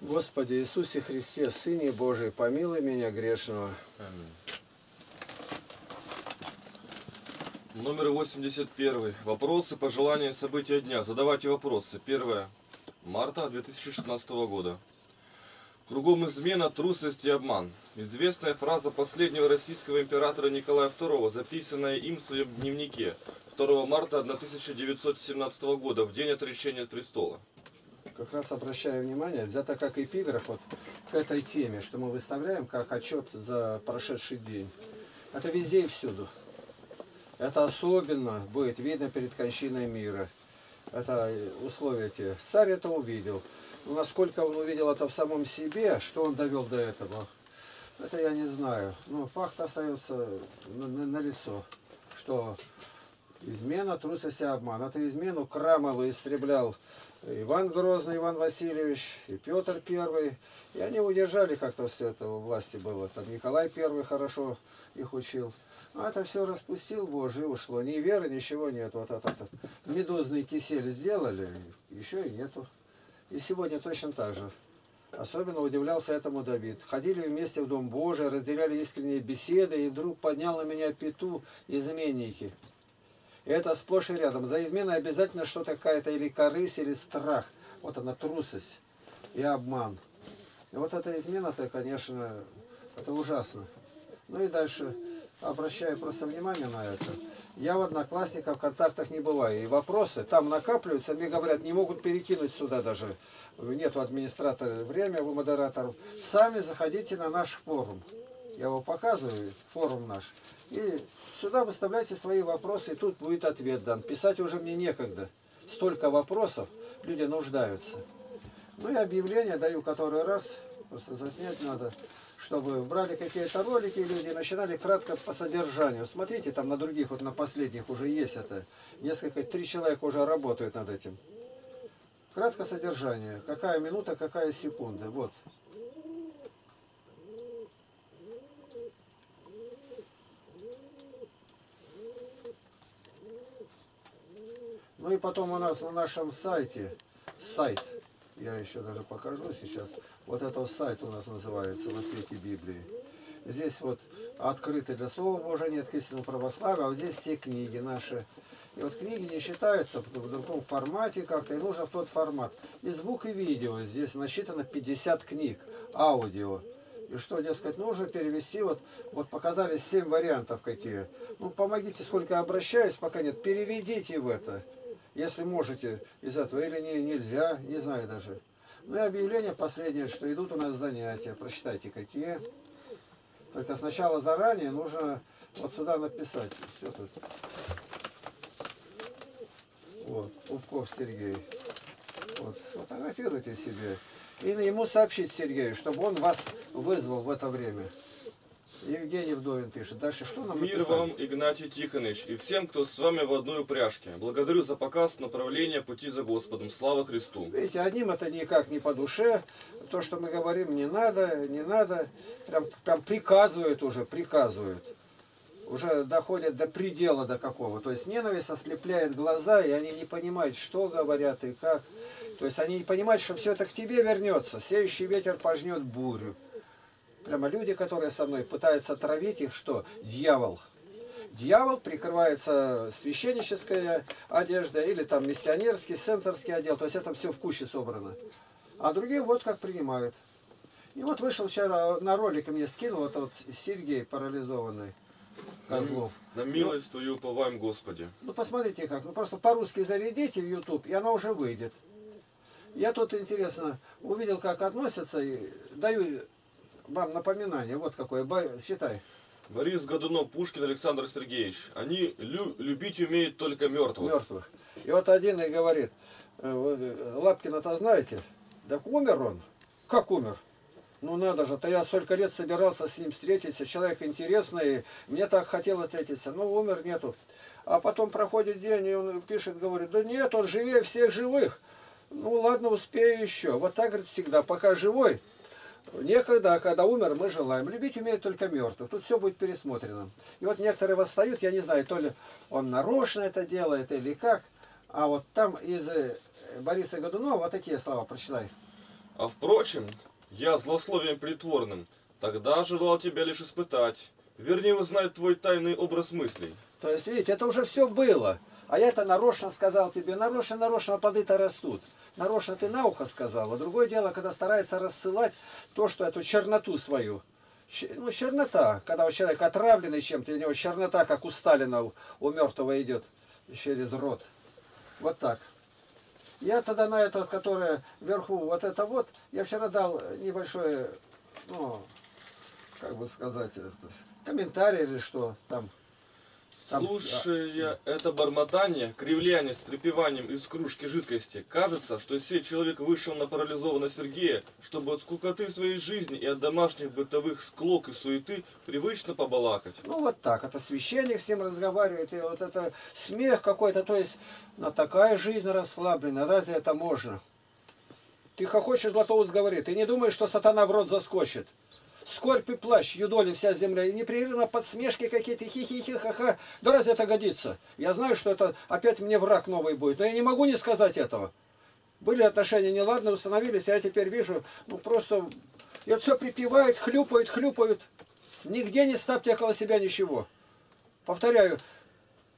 Господи Иисусе Христе, Сыне Божий, помилуй меня грешного. Аминь. Номер 81. Вопросы, пожелания, события дня. Задавайте вопросы. 1 марта 2016 года. Кругом измена, трусость и обман. Известная фраза последнего российского императора Николая II, записанная им в своем дневнике 2 марта 1917 года, в день отречения от престола. Как раз обращаю внимание, взято как эпиграф вот к этой теме, что мы выставляем как отчет за прошедший день. Это везде и всюду. Это особенно будет видно перед кончиной мира. Это условия те. Царь это увидел. Но насколько он увидел это в самом себе, что он довел до этого, это я не знаю. Но факт остается налицо, что измена, трусость и обман. Эту измену крамолу истреблял Иван Грозный, Иван Васильевич и Петр Первый. И они удержали как-то все это, у власти было. Там Николай Первый хорошо их учил. А это все распустил Боже и ушло. Ни веры, ничего нет. Вот этот медузный кисель сделали, еще и нету. И сегодня точно так же. Особенно удивлялся этому Давид. Ходили вместе в Дом Божий, разделяли искренние беседы, и вдруг поднял на меня пету изменники. И это сплошь и рядом. За изменой обязательно что-то какая-то, или корысть, или страх. Вот она, трусость и обман. И вот эта измена-то, конечно, это ужасно. Ну и дальше обращаю просто внимание на это. Я в Одноклассниках, в Контактах не бываю. И вопросы там накапливаются. Мне говорят, не могут перекинуть сюда даже. Нету администратора время, вы модераторов. Сами заходите на наш форум. Я его показываю, форум наш. И сюда выставляйте свои вопросы, и тут будет ответ дан. Писать уже мне некогда. Столько вопросов, люди нуждаются. Ну и объявление даю который раз. Просто заснять надо, чтобы брали какие-то ролики, люди начинали кратко по содержанию. Смотрите, там на других, вот на последних уже есть это. Несколько, 3 человека уже работают над этим. Кратко содержание. Какая минута, какая секунда. Вот. Ну и потом у нас на нашем сайте, сайт, я еще даже покажу сейчас, вот это сайт у нас называется «Во свете Библии». Здесь вот открыто для Слова Божия, нет к истинному православию, а вот здесь все книги наши. И вот книги не считаются в другом формате как-то, и нужно в тот формат. И звук, и видео, здесь насчитано 50 книг, аудио. И что, дескать, нужно перевести, вот показали 7 вариантов какие. Ну, помогите, сколько я обращаюсь, пока нет, переведите в это. Если можете из этого, или нельзя, не знаю даже. Ну и объявление последнее, что идут у нас занятия. Прочитайте, какие. Только сначала заранее нужно вот сюда написать. Все тут. Вот, Утков Сергей. Вот, сфотографируйте себе. И ему сообщить Сергею, чтобы он вас вызвал в это время. Евгений Вдовин пишет. Дальше что нам написали? Мир вам, Игнатий Тихоныч, и всем, кто с вами в одной упряжке. Благодарю за показ направления пути за Господом. Слава Христу. Видите, одним это никак не по душе. То, что мы говорим, не надо, не надо. Прям приказывают уже, приказывают. Уже доходят до предела до какого. То есть ненависть ослепляет глаза, и они не понимают, что говорят и как. То есть они не понимают, что все это к тебе вернется. Сеющий ветер пожнет бурю. Прямо люди, которые со мной пытаются травить их, что? Дьявол. Дьявол прикрывается священническая одежда или там миссионерский, центрский отдел. То есть это все в куче собрано. А другие вот как принимают. И вот вышел вчера, на ролик мне скинул, это вот Сергей парализованный Козлов. На милость твою уповаем, Господи. Ну посмотрите как, ну просто по-русски зарядите в YouTube, и она уже выйдет. Я тут интересно увидел, как относятся, и даю вам напоминание, вот какое, считай. Борис Годунов, Пушкин Александр Сергеевич. Они любить умеют только мертвых. Мертвых. И вот один и говорит, Лапкина-то знаете, так умер он. Как умер? Ну надо же, то я столько лет собирался с ним встретиться, человек интересный, мне так хотелось встретиться, но умер, нету. А потом проходит день, и он пишет, говорит, да нет, он живее всех живых. Ну ладно, успею еще. Вот так, говорит, всегда, пока живой. Некогда, а когда умер, мы желаем. Любить умеют только мертвых. Тут все будет пересмотрено. И вот некоторые восстают, я не знаю, то ли он нарочно это делает или как. А вот там из Бориса Годунова вот такие слова прочитай. А впрочем, я злословием притворным тогда желал тебя лишь испытать, вернее узнать твой тайный образ мыслей. То есть, видите, это уже все было. А я-то нарочно сказал тебе, нарочно плоды-то растут. Нарочно ты на ухо сказал. А другое дело, когда старается рассылать то, что эту черноту свою. Ну, чернота, когда у человека отравленный чем-то, у него чернота, как у Сталина, у мертвого идет через рот. Вот так. Я тогда на это, которое вверху, вот это вот, я вчера дал небольшое, ну, как бы сказать, комментарий или что там. Слушая это бормотание, кривляние с трепеванием из кружки жидкости, кажется, что сей человек вышел на парализованного Сергея, чтобы от скукоты своей жизни и от домашних бытовых склок и суеты привычно побалакать. Ну вот так, это священник с ним разговаривает, и вот это смех какой-то, то есть, на такая жизнь расслаблена, разве это можно? Ты хохочешь, Златоуст говорит, ты не думаешь, что сатана в рот заскочит? Скорбь и плащ, юдоли вся земля, и непрерывно подсмешки какие-то, хи-хи-хи-ха-ха. Да разве это годится? Я знаю, что это опять мне враг новый будет, но я не могу не сказать этого. Были отношения неладные, установились, а я теперь вижу, ну просто... И вот все припевают, хлюпают, хлюпают. Нигде не ставьте около себя ничего. Повторяю,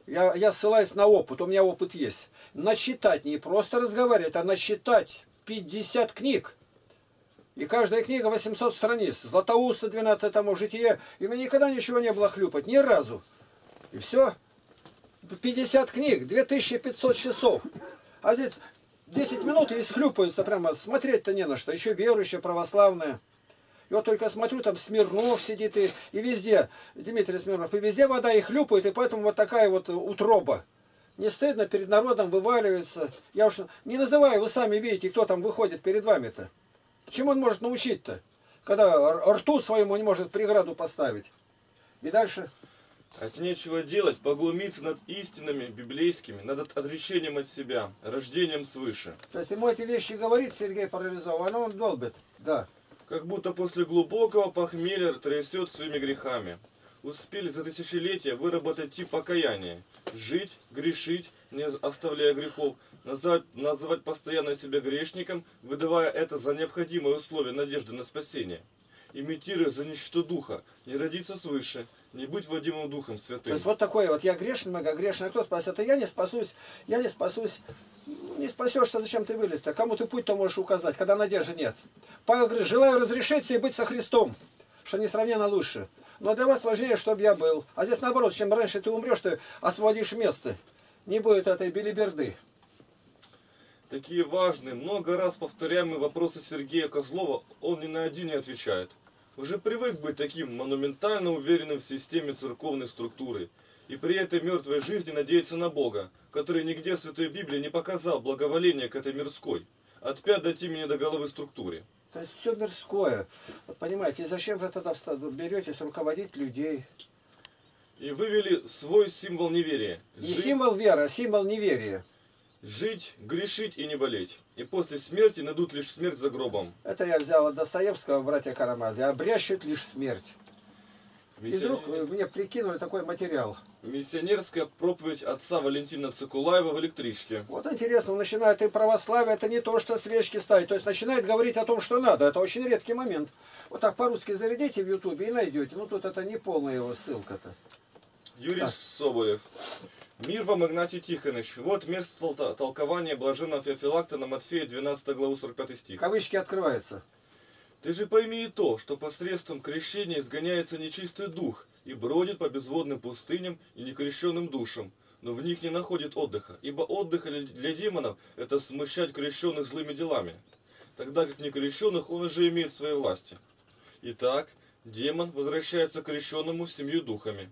я ссылаюсь на опыт, у меня опыт есть. Начитать, не просто разговаривать, а начитать 50 книг. И каждая книга 800 страниц. Златоуста 12 томов, житие. И у меня никогда ничего не было хлюпать. Ни разу. И все. 50 книг, 2500 часов. А здесь 10 минут и схлюпаются прямо. Смотреть-то не на что. Еще верующие, православные. И вот только смотрю, там Смирнов сидит и везде. Дмитрий Смирнов. И везде вода и хлюпает. И поэтому вот такая вот утроба. Не стыдно, перед народом вываливается. Я уж не называю, вы сами видите, кто там выходит перед вами-то. Чему он может научить-то, когда рту своему не может преграду поставить? И дальше... От нечего делать, поглумиться над истинами библейскими, над отречением от себя, рождением свыше. То есть ему эти вещи говорит Сергей парализован, а он долбит, да. Как будто после глубокого похмелья трясет своими грехами. Успели за тысячелетия выработать тип покаяния. Жить, грешить, не оставляя грехов, называть постоянно себя грешником, выдавая это за необходимое условие надежды на спасение. Имитируя за ничто духа, не родиться свыше, не быть водимым духом святым. То есть вот такое вот, я грешный, многогрешный, а кто спас? Это я не спасусь, не спасешься, зачем ты вылез-то? Кому ты путь-то можешь указать, когда надежды нет? Павел говорит, желаю разрешиться и быть со Христом, что несравненно лучше. Но для вас важнее, чтобы я был. А здесь наоборот, чем раньше ты умрешь, ты освободишь место. Не будет этой белиберды. Такие важные, много раз повторяемые вопросы Сергея Козлова он ни на один не отвечает. Уже привык быть таким монументально уверенным в системе церковной структуры. И при этой мертвой жизни надеяться на Бога, который нигде в Святой Библии не показал благоволения к этой мирской, от пят до темени до головы структуре. То есть все мирское. Вот понимаете, и зачем же тогда беретесь руководить людей? И вывели свой символ неверия. Не символ веры, а символ неверия. Жить, грешить и не болеть. И после смерти найдут лишь смерть за гробом. Это я взял от Достоевского, братья Карамазы. Обрящут лишь смерть. И вдруг мне прикинули такой материал. Миссионерская проповедь отца Валентина Цикулаева в электричке. Вот интересно, он начинает и православие, это не то, что свечки ставить. То есть начинает говорить о том, что надо. Это очень редкий момент. Вот так по-русски заведите в Ютубе и найдете. Ну тут это не полная его ссылка-то. Юрий Соболев. Мир вам, Игнатий Тихоныч. Вот место толкования блаженного Феофилакта на Матфея 12 главу 45 стих. Кавычки открываются. Ты же пойми и то, что посредством крещения изгоняется нечистый дух и бродит по безводным пустыням и некрещенным душам, но в них не находит отдыха, ибо отдых для демонов – это смущать крещенных злыми делами, тогда как некрещенных он уже имеет в своей власти. Итак, демон возвращается к крещенному семью духами,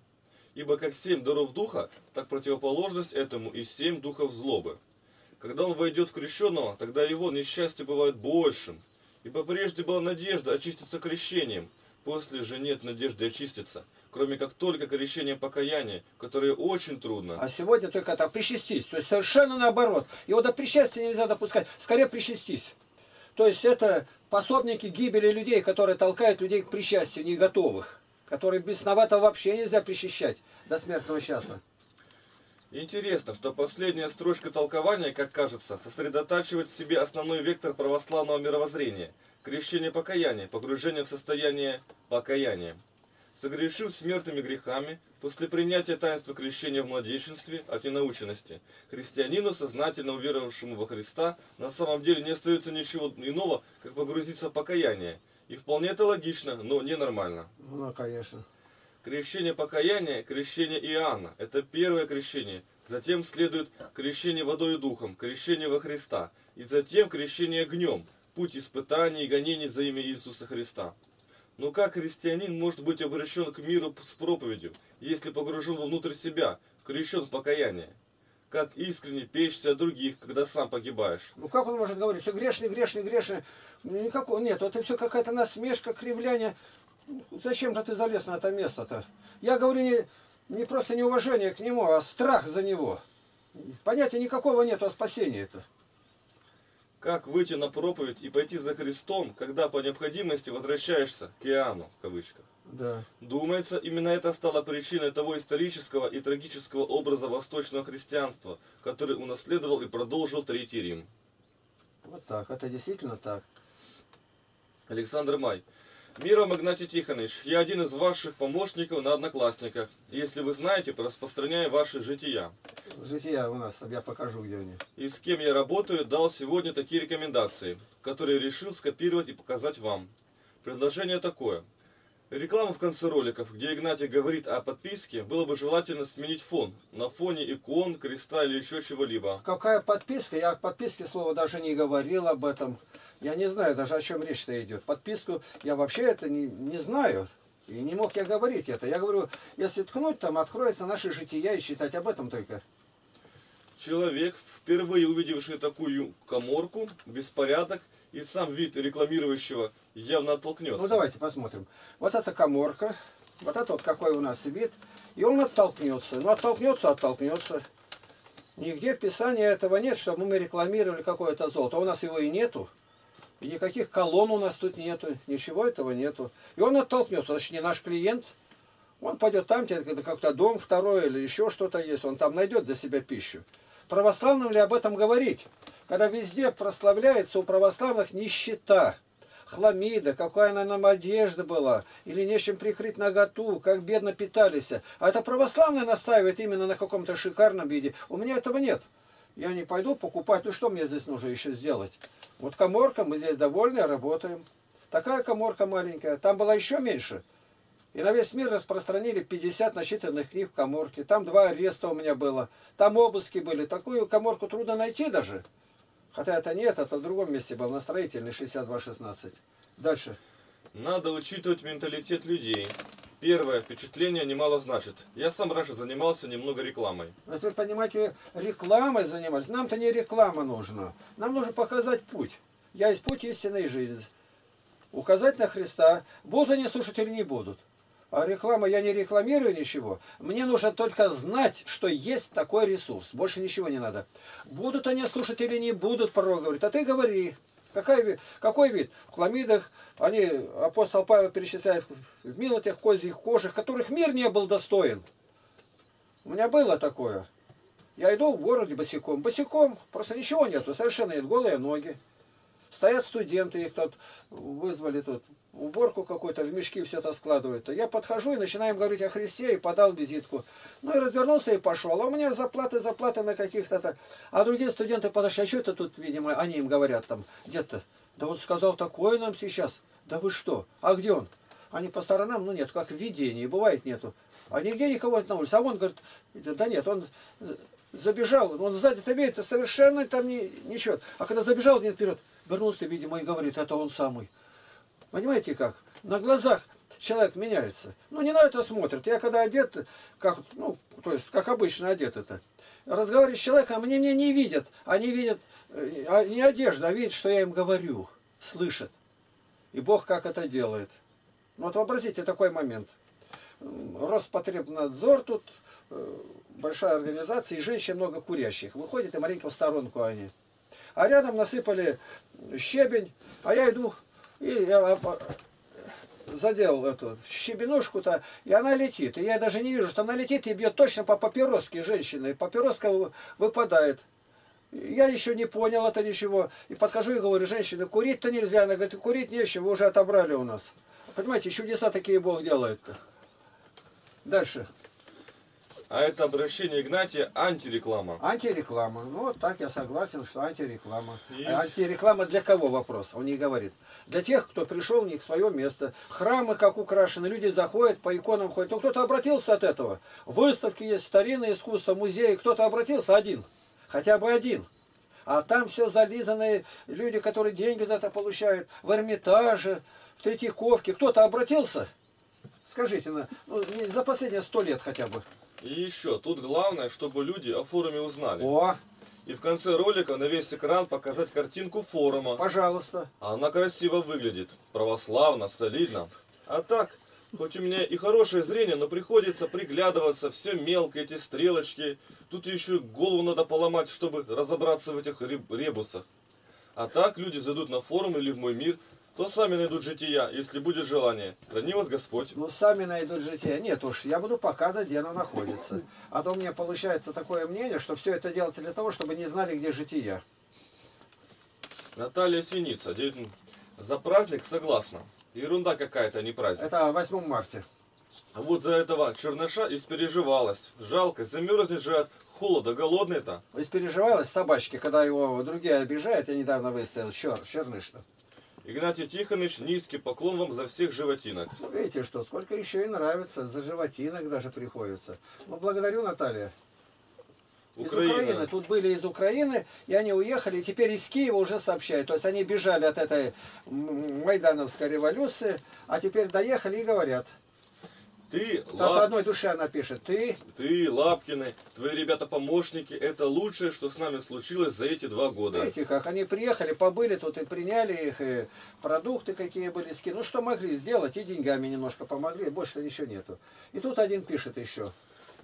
ибо как семь даров духа, так противоположность этому и семь духов злобы. Когда он войдет в крещенного, тогда его несчастье бывает большим. Ибо прежде была надежда очиститься крещением, после же нет надежды очиститься, кроме как только крещение покаяния, которое очень трудно. А сегодня только это причастись, то есть совершенно наоборот. Его до причастия нельзя допускать, скорее причастись. То есть это пособники гибели людей, которые толкают людей к причастию не готовых, которые бесновато вообще нельзя причащать до смертного часа. Интересно, что последняя строчка толкования, как кажется, сосредотачивает в себе основной вектор православного мировоззрения – крещение покаяния, погружение в состояние покаяния. Согрешив смертными грехами, после принятия таинства крещения в младенчестве от ненаученности, христианину, сознательно уверовавшему во Христа, на самом деле не остается ничего иного, как погрузиться в покаяние. И вполне это логично, но ненормально. Ну, конечно. Крещение покаяния, крещение Иоанна – это первое крещение. Затем следует крещение водой и духом, крещение во Христа. И затем крещение огнем, путь испытаний и гонений за имя Иисуса Христа. Но как христианин может быть обращен к миру с проповедью, если погружен вовнутрь себя, крещен в покаяние? Как искренне печься о других, когда сам погибаешь? Ну как он может говорить, что грешный, грешный, грешный? Никакого нет, это все какая-то насмешка, кривляние. Зачем же ты залез на это место-то? Я говорю не просто неуважение к нему, а страх за него. Понятия никакого нет о спасении-то. Как выйти на проповедь и пойти за Христом, когда по необходимости возвращаешься к Иоанну, в кавычках? Да. Думается, именно это стало причиной того исторического и трагического образа восточного христианства, который унаследовал и продолжил Третий Рим. Вот так, это действительно так. Александр Май. Мир вам, Игнатий Тихоныч, я один из ваших помощников на Одноклассниках. Если вы знаете, распространяю ваши жития. Жития у нас, я покажу, где они. И с кем я работаю, дал сегодня такие рекомендации, которые решил скопировать и показать вам. Предложение такое. Рекламу в конце роликов, где Игнатий говорит о подписке, было бы желательно сменить фон. На фоне икон, креста или еще чего-либо. Какая подписка? Я о подписке слова даже не говорил об этом. Я не знаю даже, о чем речь-то идет. Подписку я вообще это не знаю. И не мог я говорить это. Я говорю, если ткнуть, там откроется наше житие и читать об этом только. Человек, впервые увидевший такую каморку, беспорядок и сам вид рекламирующего, явно оттолкнется. Ну давайте посмотрим. Вот эта каморка. Вот это вот какой у нас вид. И он оттолкнется. Ну оттолкнется, оттолкнется. Нигде в Писании этого нет, чтобы мы рекламировали какое-то золото. А у нас его и нету. И никаких колонн у нас тут нету, ничего этого нету. И он оттолкнется, значит, не наш клиент. Он пойдет там, где как-то дом второй или еще что-то есть, он там найдет для себя пищу. Православным ли об этом говорить? Когда везде прославляется у православных нищета, хламида, какая она нам одежда была, или нечем прикрыть наготу, как бедно питались. А это православные настаивают именно на каком-то шикарном виде. У меня этого нет. Я не пойду покупать, ну что мне здесь нужно еще сделать? Вот каморка, мы здесь довольны, работаем. Такая каморка маленькая, там была еще меньше. И на весь мир распространили 50 насчитанных книг в каморке. Там 2 ареста у меня было, там обыски были. Такую каморку трудно найти даже. Хотя это нет, это в другом месте было, на Строительной, 62-16. Дальше. Надо учитывать менталитет людей. Первое впечатление немало значит. Я сам раньше занимался немного рекламой. Вот вы понимаете, рекламой заниматься. Нам-то не реклама нужна. Нам нужно показать путь. Я есть путь истинной жизни. Указать на Христа. Будут они слушать или не будут. А реклама, я не рекламирую ничего. Мне нужно только знать, что есть такой ресурс. Больше ничего не надо. Будут они слушать или не будут, пророк говорит. А ты говори. Какой вид? В хламидах, они, апостол Павел перечисляет, в милотях, козьих кожах, которых мир не был достоин. У меня было такое. Я иду в городе босиком. Босиком, просто ничего нету, совершенно нет, голые ноги. Стоят студенты, их тут вызвали, тут уборку какую-то, в мешки все это складывают. Я подхожу и начинаем говорить о Христе, и подал визитку. Ну и развернулся и пошел. А у меня заплаты на каких-то. А другие студенты подошли, а что это тут, видимо, они им говорят там где-то. Да вот сказал такое нам сейчас. Да вы что? А где он? Они по сторонам, ну нет, как в видении, бывает нету. А нигде никого нет на улице. А он говорит, да нет, он забежал, он сзади-то видит, совершенно там ничего. А когда забежал, нет, вперед. Вернулся, видимо, и говорит, это он самый. Понимаете как? На глазах человек меняется. Ну, не на это смотрят. Я когда одет, как, ну, то есть, как обычно одет это. Разговариваю с человеком, они меня не видят. Они видят не одежду, а видят, что я им говорю. Слышат. И Бог как это делает. Вот вообразите такой момент. Роспотребнадзор тут, большая организация, и женщин много курящих. Выходят и маленько в сторонку они. А рядом насыпали щебень, а я иду, и я задел эту щебенушку-то, и она летит. И я даже не вижу, что она летит и бьет точно по папироске женщины. Папироска выпадает. Я еще не понял это ничего. И подхожу и говорю: женщина, курить-то нельзя. Она говорит: курить нечего, вы уже отобрали у нас. Понимаете, чудеса такие Бог делает-то. Дальше. А это обращение Игнатия антиреклама. Антиреклама. Ну, вот так я согласен, что антиреклама. И... антиреклама для кого вопрос? Он не говорит. Для тех, кто пришел не к свое место. Храмы как украшены, люди заходят, по иконам ходят. Ну, кто-то обратился от этого. Выставки есть, старинное искусство, музеи. Кто-то обратился один. Хотя бы один. А там все зализанные люди, которые деньги за это получают. В Эрмитаже, в Третьяковке. Кто-то обратился? Скажите, ну, за последние 100 лет хотя бы. И еще, тут главное, чтобы люди о форуме узнали. О! И в конце ролика на весь экран показать картинку форума. Пожалуйста. Она красиво выглядит. Православно, солидно. А так, хоть у меня и хорошее зрение, но приходится приглядываться. Все мелко, эти стрелочки. Тут еще голову надо поломать, чтобы разобраться в этих ребусах. А так, люди зайдут на форум или в мой мир, то сами найдут жития, если будет желание. Храни вас Господь. Ну, сами найдут жития. Нет уж, я буду показывать, где она находится. А то у меня получается такое мнение, что все это делается для того, чтобы не знали, где жития. Наталья Синица. За праздник согласна. Ерунда какая-то, не праздник. Это 8 марта. А вот за этого черныша испереживалась. Жалко, замерзнет же от холода, голодный-то. Испереживалась собачки, когда его другие обижают. Я недавно выставил черныш-то. Игнатий Тихоныч, низкий поклон вам за всех животинок. Видите что, сколько еще и нравится, за животинок даже приходится. Ну, благодарю, Наталья. Украина. Из Украины. Тут были из Украины, и они уехали, и теперь из Киева уже сообщают. То есть они бежали от этой майдановской революции, а теперь доехали и говорят. Ты, от одной души она пишет. Ты, Лапкины, твои ребята-помощники, это лучшее, что с нами случилось за эти 2 года. Видите, как они приехали, побыли тут и приняли их, и продукты какие были, скинули. Ну, что могли сделать, и деньгами немножко помогли, больше ничего нету. И тут один пишет еще.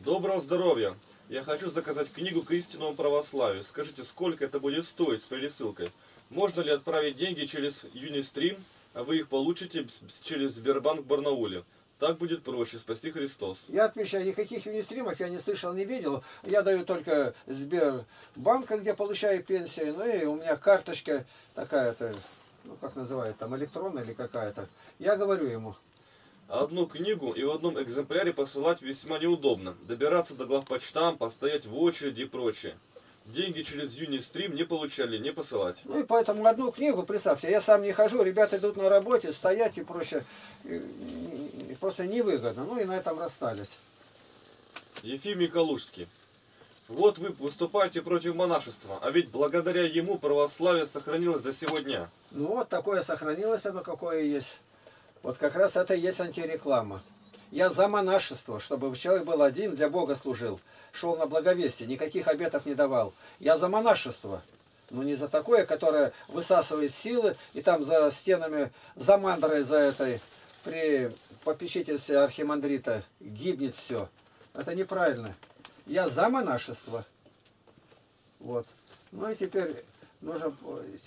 Доброго здоровья. Я хочу заказать книгу к истинному православию. Скажите, сколько это будет стоить с пересылкой? Можно ли отправить деньги через Юнистрим, а вы их получите через Сбербанк в Барнауле? Так будет проще, спасти Христос. Я отмечаю, никаких юнистримов я не слышал, не видел. Я даю только Сбербанка, где получаю пенсию. Ну и у меня карточка такая-то, ну как называют, там электронная или какая-то. Я говорю ему. Одну книгу и в одном экземпляре посылать весьма неудобно. Добираться до главпочтампа, стоять в очереди и прочее. Деньги через Юнистрим не получали, не посылать. Ну и поэтому одну книгу, представьте, я сам не хожу, ребята идут на работе, стоять и проще, и просто невыгодно. Ну и на этом расстались. Ефимий Калужский. Вот вы выступаете против монашества, а ведь благодаря ему православие сохранилось до сегодня. Ну вот такое сохранилось, оно какое есть. Вот как раз это и есть антиреклама. Я за монашество, чтобы человек был один, для Бога служил, шел на благовестие, никаких обетов не давал. Я за монашество, но не за такое, которое высасывает силы, и там за стенами, за мандрой, за этой, при попечительстве архимандрита гибнет все. Это неправильно. Я за монашество. Вот. Ну и теперь,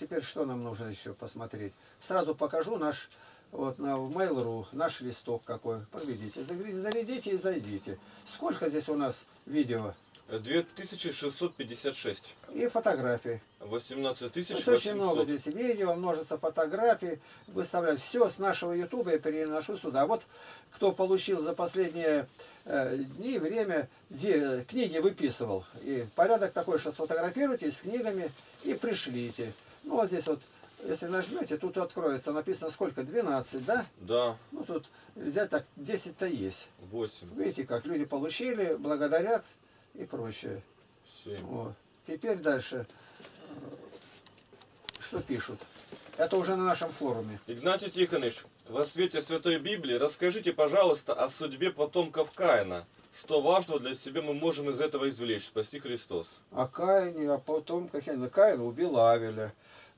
теперь что нам нужно еще посмотреть? Сразу покажу наш... Вот, в Mail.ru наш листок какой. Поведите, заведите и зайдите. Сколько здесь у нас видео? 2656. И фотографий. 18800. Очень много здесь видео, множество фотографий. Выставляю все с нашего YouTube и переношу сюда. Вот кто получил за последние дни, время, где книги выписывал. И порядок такой, что сфотографируйте с книгами и пришлите. Ну вот здесь вот. Если нажмете, тут откроется, написано сколько? 12, да? Да. Ну тут взять так, 10-то есть. 8. Видите, как люди получили, благодарят и прочее. 7. Вот. Теперь дальше. Что пишут? Это уже на нашем форуме. Игнатий Тихоныч, во свете Святой Библии расскажите, пожалуйста, о судьбе потомков Каина. Что важного для себя мы можем из этого извлечь? Спасти Христос. О Каине, о потомках Каина убил Авеля.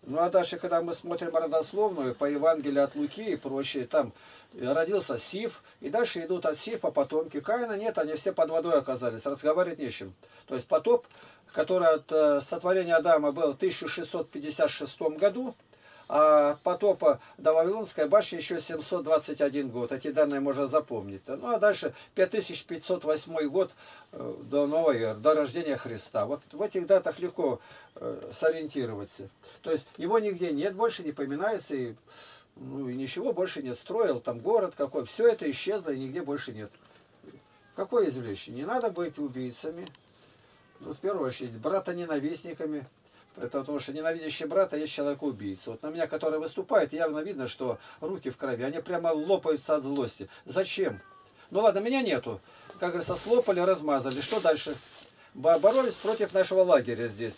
Ну а дальше, когда мы смотрим родословную по Евангелию от Луки и прочее, там родился Сиф, и дальше идут от Сифа потомки. Каина нет, они все под водой оказались, разговаривать нечем. То есть потоп, который от сотворения Адама был в 1656 году, а от потопа до Вавилонской башни еще 721 год. Эти данные можно запомнить. Ну а дальше 5508 год до рождения Христа. Вот в этих датах легко сориентироваться. То есть его нигде нет, больше не поминается, и, ну, и ничего больше не строил, там город какой. Все это исчезло и нигде больше нет. Какое извлечение? Не надо быть убийцами. Ну, в первую очередь, братоненавистниками. Потому что ненавидящий брата есть человек-убийца. Вот на меня, который выступает, явно видно, что руки в крови. Они прямо лопаются от злости. Зачем? Ну ладно, меня нету. Как говорится, слопали, размазали. Что дальше? Боролись против нашего лагеря здесь.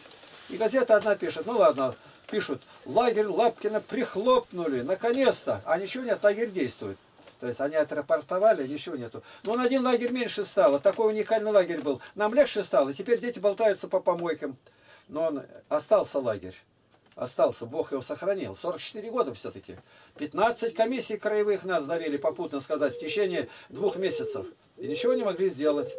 И газета одна пишет. Ну ладно, пишут. Лагерь Лапкина прихлопнули. Наконец-то. А ничего нет, лагерь действует. То есть они отрапортовали, ничего нету. Но на один лагерь меньше стало. Такой уникальный лагерь был. Нам легче стало. Теперь дети болтаются по помойкам. Но он остался лагерь. Остался. Бог его сохранил. 44 года все-таки. 15 комиссий краевых нас давили, попутно сказать, в течение 2 месяцев. И ничего не могли сделать.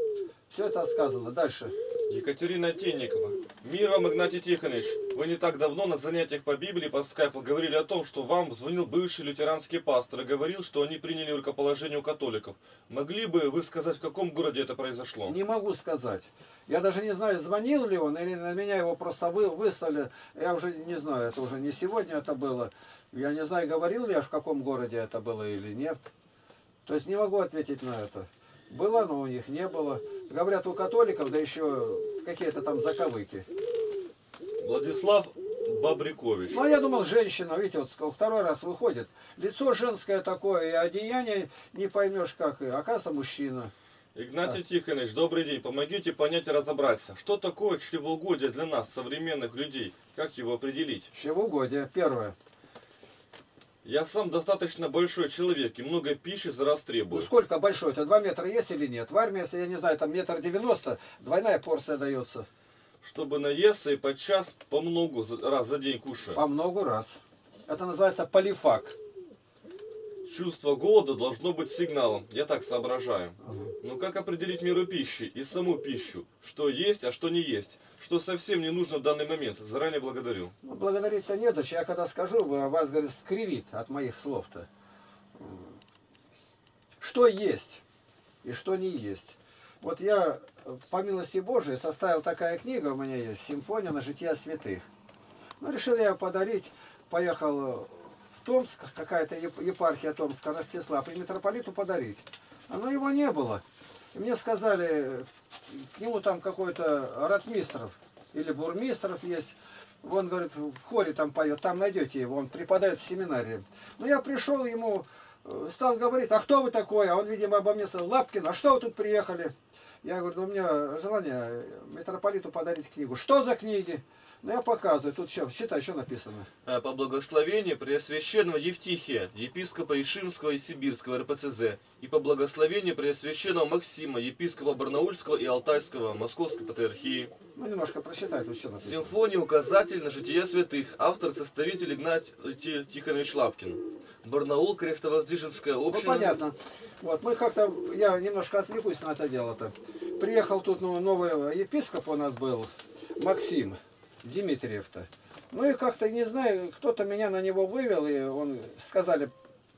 Все это сказано. Дальше. Екатерина Тенникова. Миром, Игнатий Тихоныч. Вы не так давно на занятиях по Библии по скайпу говорили о том, что вам звонил бывший лютеранский пастор и говорил, что они приняли рукоположение у католиков. Могли бы вы сказать, в каком городе это произошло? Не могу сказать. Я даже не знаю, звонил ли он, или на меня его просто выставили. Я уже не знаю, это уже не сегодня это было. Я не знаю, говорил ли я, в каком городе это было или нет. То есть не могу ответить на это. Было, но у них не было. Говорят, у католиков, да еще какие-то там заковыки. Владислав Бабрикович. Ну, а я думал, женщина, видите, вот второй раз выходит. Лицо женское такое, и одеяние не поймешь как. И, оказывается, мужчина. Игнатий Тихоныч, добрый день. Помогите понять и разобраться. Что такое чревоугодие для нас, современных людей? Как его определить? Чревоугодие, первое. Я сам достаточно большой человек и много пищи за раз требую. Ну сколько большой? Это 2 метра есть или нет? В армии, если я не знаю, там 1,90 м, двойная порция дается. Чтобы наесться и подчас по много раз за день кушаю. По много раз. Это называется полифак. Чувство голода должно быть сигналом. Я так соображаю. Но как определить меру пищи и саму пищу? Что есть, а что не есть? Что совсем не нужно в данный момент. Заранее благодарю. Ну, благодарить-то нет, значит, я когда скажу, вас, говорит, скривит от моих слов-то. Что есть и что не есть. Вот я, по милости Божией, составил такая книга, у меня есть, «Симфония на жития святых». Ну, решил я подарить, поехал в Томск, какая-то епархия Томска, Ростислав, и митрополиту подарить. Но его не было. И мне сказали, к нему там какой-то ротмистров или бурмистров есть. Он, говорит, в хоре там поет, там найдете его, он преподает в семинарии. Но я пришел ему, стал говорить, а кто вы такой? А он, видимо, обо мне сказал, Лапкин, а что вы тут приехали? Я говорю, ну, у меня желание митрополиту подарить книгу. Что за книги? Ну, я показываю, тут что, считай, что написано. По благословению Преосвященного Евтихия, епископа Ишимского и Сибирского РПЦЗ, и по благословению Преосвященного Максима, епископа Барнаульского и Алтайского Московской Патриархии. Ну, немножко прочитай, тут что написано. Симфония указатель на житие святых, автор-составитель Игнатий Тихонович Лапкин. Барнаул, Крестовоздвиженская община. Ну, понятно. Вот, мы как-то, я немножко отвлекусь на это дело-то. Приехал тут, ну, новый епископ у нас был, Максим. Дмитриев-то. Ну и как-то, не знаю, кто-то меня на него вывел, и он сказали,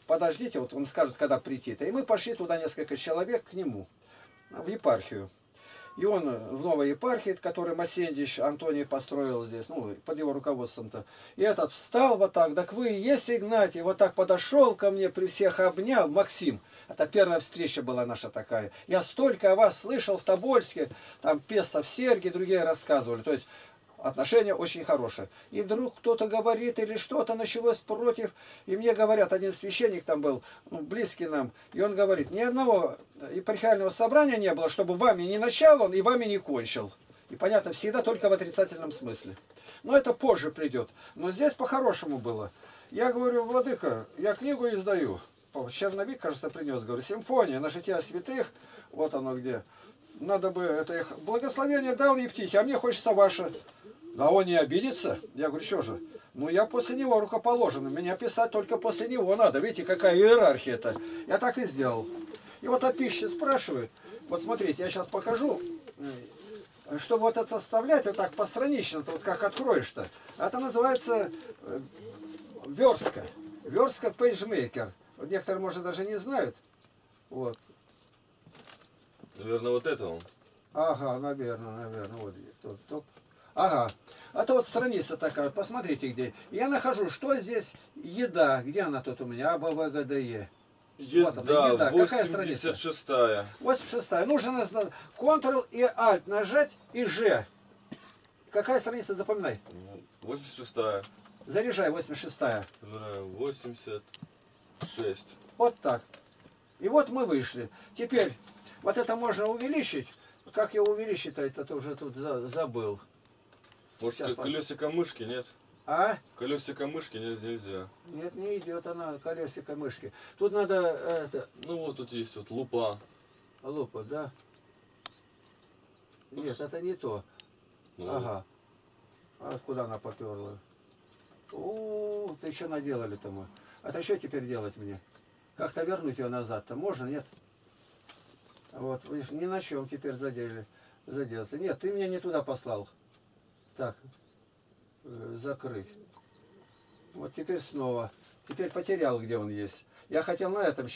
подождите, вот он скажет, когда прийти-то. И мы пошли туда несколько человек к нему, в епархию. И он в новой епархии, который Масендич Антоний построил здесь, ну, под его руководством-то. И этот встал вот так, так вы и есть, Игнатий, вот так подошел ко мне, при всех обнял, Максим. Это первая встреча была наша такая. Я столько о вас слышал в Тобольске, там Пестов, Сергий, другие рассказывали. То есть отношения очень хорошие. И вдруг кто-то говорит или что-то началось против. И мне говорят, один священник там был, ну, близкий нам. И он говорит, ни одного епархиального собрания не было, чтобы вами не начал он и вами не кончил. И понятно, всегда только в отрицательном смысле. Но это позже придет. Но здесь по-хорошему было. Я говорю, владыка, я книгу издаю. Черновик, кажется, принес. Говорю, «Симфония на жития святых». Вот оно где. Надо бы это их благословение дал Евтихий, а мне хочется ваше. Да он не обидится. Я говорю, что же? Ну, я после него рукоположен. Меня писать только после него надо. Видите, какая иерархия-то. Я так и сделал. И вот о пище спрашивают. Вот смотрите, я сейчас покажу. Чтобы вот это составлять, вот так постранично, вот как откроешь-то. Это называется верстка. Верстка пейджмейкер. Вот некоторые, может, даже не знают. Вот. Наверное, вот это он. Ага, наверное. Вот. Топ. Ага. Это вот страница такая. Посмотрите, где. Я нахожу, что здесь еда. Где она тут у меня? АБВГДЕ. Еда, вот она, еда. 86-я. Какая страница? 86-я. Нужно Ctrl и Alt нажать и G. Какая страница, запоминай? 86-я. Заряжай, 86-я. 86. Вот так. И вот мы вышли. Теперь вот это можно увеличить. Как его увеличить-то, это уже тут забыл. Может, сейчас колесико мышки, нет? А? Колесико мышки нельзя. Нет, не идет она, колесико мышки. Тут надо... Это... Ну вот тут есть вот лупа. Лупа, да? Ну, нет, это не то. Ну, ага. А куда она поперла? О, ты что наделали-то мы? А то что теперь делать мне? Как-то вернуть ее назад-то можно, нет? Вот, видишь, ни на чем теперь заделаться. Нет, ты меня не туда послал. Так, закрыть. Вот теперь снова. Теперь потерял, где он есть. Я хотел на этом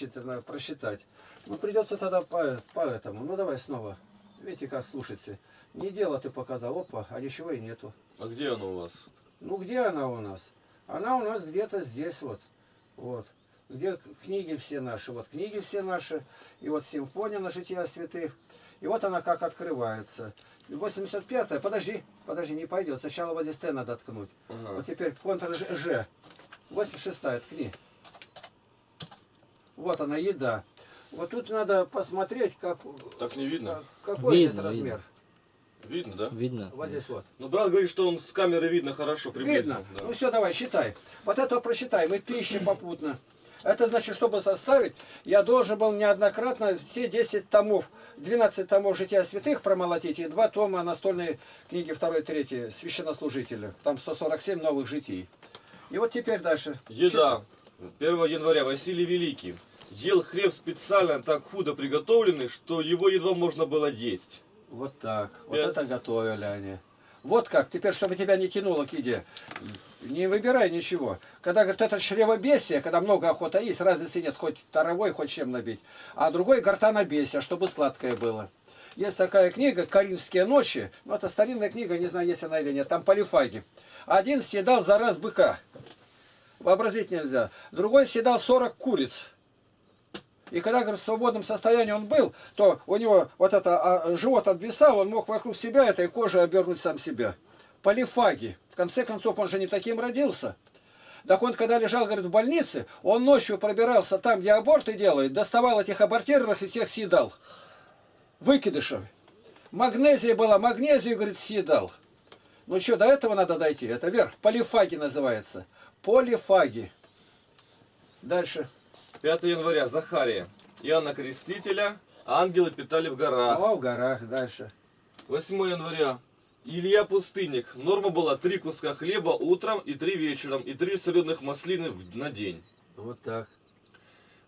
просчитать. Ну, придется тогда по этому. Ну, давай снова. Видите, как слушайте. Не дело ты показал. Опа, а ничего и нету. А где она у вас? Ну, где она у нас? Она у нас где-то здесь вот. Вот. Где книги все наши. Вот книги все наши. И вот симфония на жития святых. И вот она как открывается. 85-я. Подожди, не пойдет. Сначала вот здесь Т надо ткнуть. Ага. Вот теперь Ctrl-G. 86-я, ткни. Вот она, еда. Вот тут надо посмотреть, как... Так не видно. Какой видно, здесь размер. Видно, да? Видно. Вот здесь вот. Ну, брат говорит, что он с камеры видно хорошо. Видно? Да. Ну, все, давай, считай. Вот это просчитай. Мы пищи попутно. Это значит, чтобы составить, я должен был неоднократно все 10 томов, 12 томов жития святых промолотить и 2 тома настольной книги 2-3 священнослужителя. Там 147 новых житий. И вот теперь дальше. Еда. 1 января Василий Великий ел хлеб специально так худо приготовленный, что его едва можно было есть. Вот так. Вот это готовили они. Вот как. Теперь, чтобы тебя не тянуло к еде. Не выбирай ничего. Когда говорят, это чревобесие, когда много охота есть, разницы нет, хоть таровой, хоть чем набить. А другой гортанобесие, чтобы сладкое было. Есть такая книга «Каринские ночи». Ну, это старинная книга, не знаю, есть она или нет. Там полифаги. Один съедал за раз быка. Вообразить нельзя. Другой съедал 40 куриц. И когда, говорит, в свободном состоянии он был, то у него вот это живот отвисал, он мог вокруг себя этой кожей обернуть сам себя. Полифаги. В конце концов, он же не таким родился. Так он, когда лежал, говорит, в больнице, он ночью пробирался там, где аборты делают, доставал этих абортированных и всех съедал. Выкидышев. Магнезия была, магнезию, говорит, съедал. Ну что, до этого надо дойти. Это верх. Полифаги называется. Полифаги. Дальше. 5 января. Захария. Иоанна Крестителя. Ангелы питали в горах. О, в горах. Дальше. 8 января. Илья Пустынник. Норма была 3 куска хлеба утром и 3 вечером, и 3 соленых маслины на день. Вот так.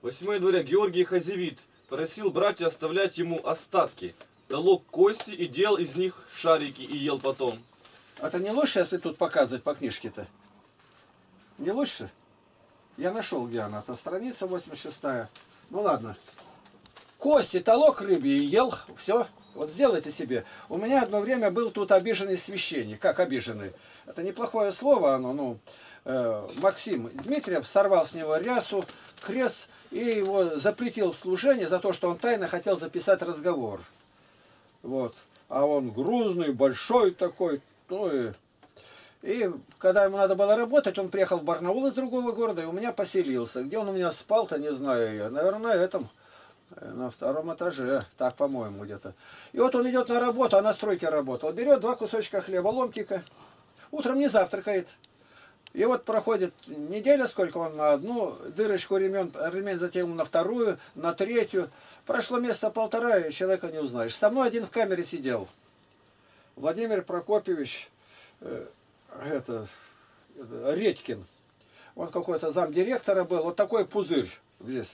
8 января. Георгий Хазевит просил братья оставлять ему остатки. Толок кости и делал из них шарики и ел потом. Это не лучше, если тут показывать по книжке-то? Не лучше? Я нашел, где она. Это страница 86-я. Ну ладно. Кости, толок рыбий и ел. Все. Вот сделайте себе. У меня одно время был тут обиженный священник. Как обиженный? Это неплохое слово, оно, ну, Максим Дмитриев сорвал с него рясу, крест, и его запретил в служении за то, что он тайно хотел записать разговор. Вот. А он грузный, большой такой. Ну и когда ему надо было работать, он приехал в Барнаул из другого города и у меня поселился. Где он у меня спал-то, не знаю я. Наверное, на втором этаже, так, по-моему, где-то. И вот он идет на работу, а на стройке работал. Берет 2 кусочка хлеба, ломтика. Утром не завтракает. И вот проходит неделя, сколько он на одну дырочку ремень затянул на вторую, на третью. Прошло месяца 1,5, и человека не узнаешь. Со мной один в камере сидел. Владимир Прокопьевич Редькин. Он какой-то замдиректора был. Вот такой пузырь здесь.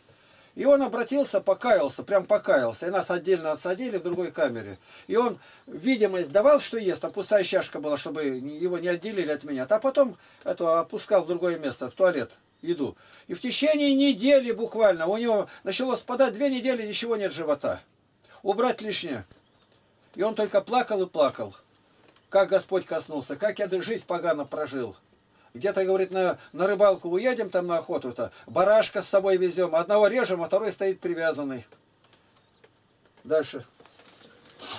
И он обратился, покаялся, прям покаялся. И нас отдельно отсадили в другой камере. И он, видимо, издавал, что ест, а пустая чашка была, чтобы его не отделили от меня. А потом это опускал в другое место, в туалет, еду. И в течение недели буквально у него начало спадать, 2 недели ничего нет живота. Убрать лишнее. И он только плакал и плакал. Как Господь коснулся, как я жизнь погано прожил. Где-то, говорит, на рыбалку уедем, там на охоту-то, барашка с собой везем. Одного режем, а второй стоит привязанный. Дальше.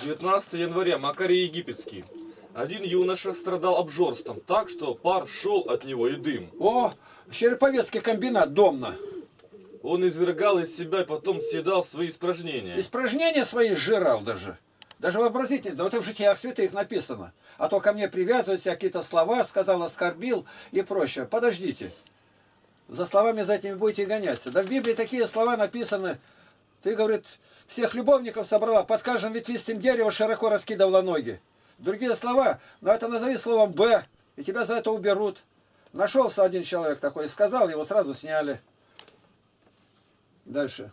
19 января, Макарий Египетский. Один юноша страдал обжорством, так что пар шел от него и дым. О, череповецкий комбинат, Домна. Он извергал из себя и потом съедал свои испражнения. Испражнения свои сжирал даже. Даже вообразить не, да вот в житиях святых написано. А то ко мне привязываются какие-то слова, сказал, оскорбил и прочее. Подождите. За словами за этими будете гоняться. Да в Библии такие слова написаны. Ты, говорит, всех любовников собрала, под каждым ветвистым деревом широко раскидывала ноги. Другие слова, но это назови словом «Б», и тебя за это уберут. Нашелся один человек такой, сказал, его сразу сняли. Дальше.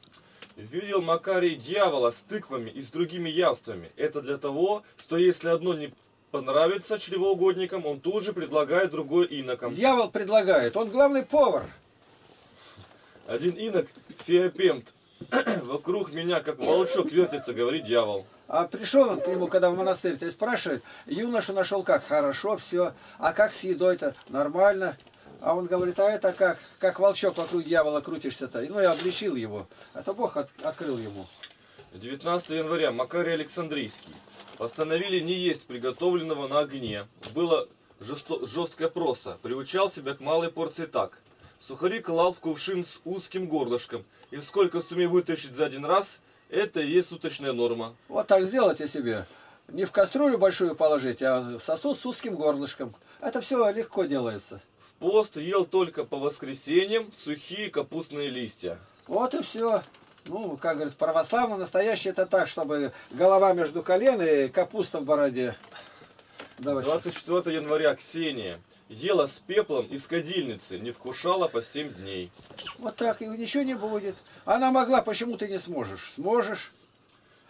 Видел Макарий дьявола с тыквами и с другими явствами. Это для того, что если одно не понравится чревоугодникам, он тут же предлагает другое инокам. Дьявол предлагает, он главный повар. Один инок, Феопемт, вокруг меня как волчок вертится, говорит дьявол. А пришел он к нему, когда в монастырь, и спрашивает, юношу нашел как? Хорошо, все. А как с едой-то? Нормально. А он говорит, а это как волчок вокруг дьявола крутишься-то. Ну, я обличил его. Это Бог открыл ему. 19 января. Макарий Александрийский. Постановили не есть приготовленного на огне. Было жесткое просо. Приучал себя к малой порции так. Сухари клал в кувшин с узким горлышком. И сколько сумею вытащить за один раз, это и есть суточная норма. Вот так сделайте себе. Не в кастрюлю большую положить, а в сосуд с узким горлышком. Это все легко делается. Пост ел только по воскресеньям сухие капустные листья. Вот и все. Ну, как говорят, православно настоящее это так, чтобы голова между колен и капуста в бороде. Давай. 24 января Ксения ела с пеплом из кадильницы, не вкушала по 7 дней. Вот так, и ничего не будет. Она могла, почему ты не сможешь? Сможешь.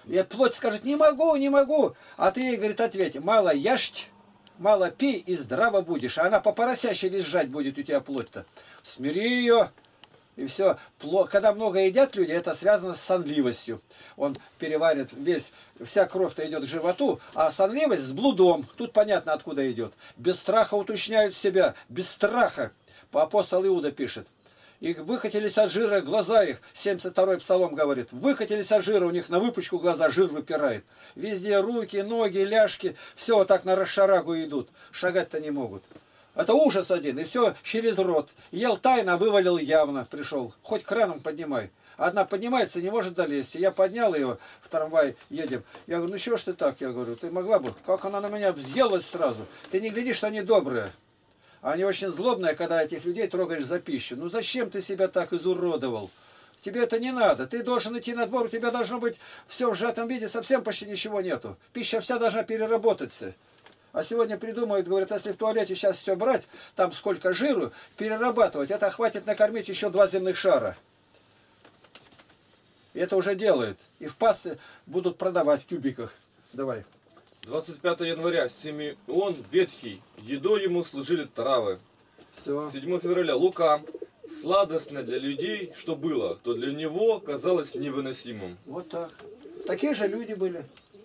И плоть скажет, не могу, не могу. А ты ей, говорит, ответь, мало ешь. Мало пей и здраво будешь. А она по поросяще лежать будет у тебя плоть-то. Смири ее. И все. Когда много едят люди, это связано с сонливостью. Он переварит вся кровь-то идет к животу, а сонливость с блудом. Тут понятно, откуда идет. Без страха уточняют себя. Без страха. Апостол Иуда пишет. И выхотелись от жира глаза их. 72-й псалом говорит. Выхотелись от жира, у них на выпучку глаза жир выпирает. Везде руки, ноги, ляжки. Все вот так на расшарагу идут. Шагать-то не могут. Это ужас один. И все через рот. Ел тайно, вывалил явно. Пришел. Хоть краном поднимай. Одна поднимается, не может залезть. Я поднял ее, в трамвай едем. Я говорю, ну чего ж ты так? Я говорю, ты могла бы. Как она на меня взъелась сразу. Ты не глядишь, что они добрые. Они очень злобные, когда этих людей трогаешь за пищу. Ну зачем ты себя так изуродовал? Тебе это не надо. Ты должен идти на двор, у тебя должно быть все в сжатом виде, совсем почти ничего нету. Пища вся должна переработаться. А сегодня придумают, говорят, если в туалете сейчас все брать, там сколько жиру, перерабатывать, это хватит накормить еще 2 земных шара. И это уже делают. И в пасты будут продавать в тюбиках. Давай. 25 января Симеон Ветхий, едой ему служили травы. Все. 7 февраля Лука, сладостно для людей, что было, то для него казалось невыносимым. Вот так. Такие же люди были.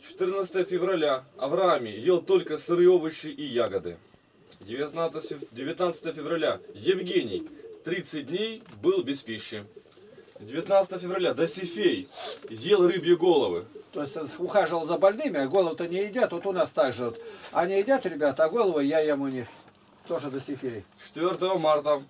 14 февраля Авраамий ел только сырые овощи и ягоды. 19 февраля Евгений 30 дней был без пищи. 19 февраля Досифей ел рыбьи головы. То есть ухаживал за больными, а голову-то не едят. Вот у нас так же. Вот. Они едят, ребята, а голову я ем у них. Тоже Досифей. 4 марта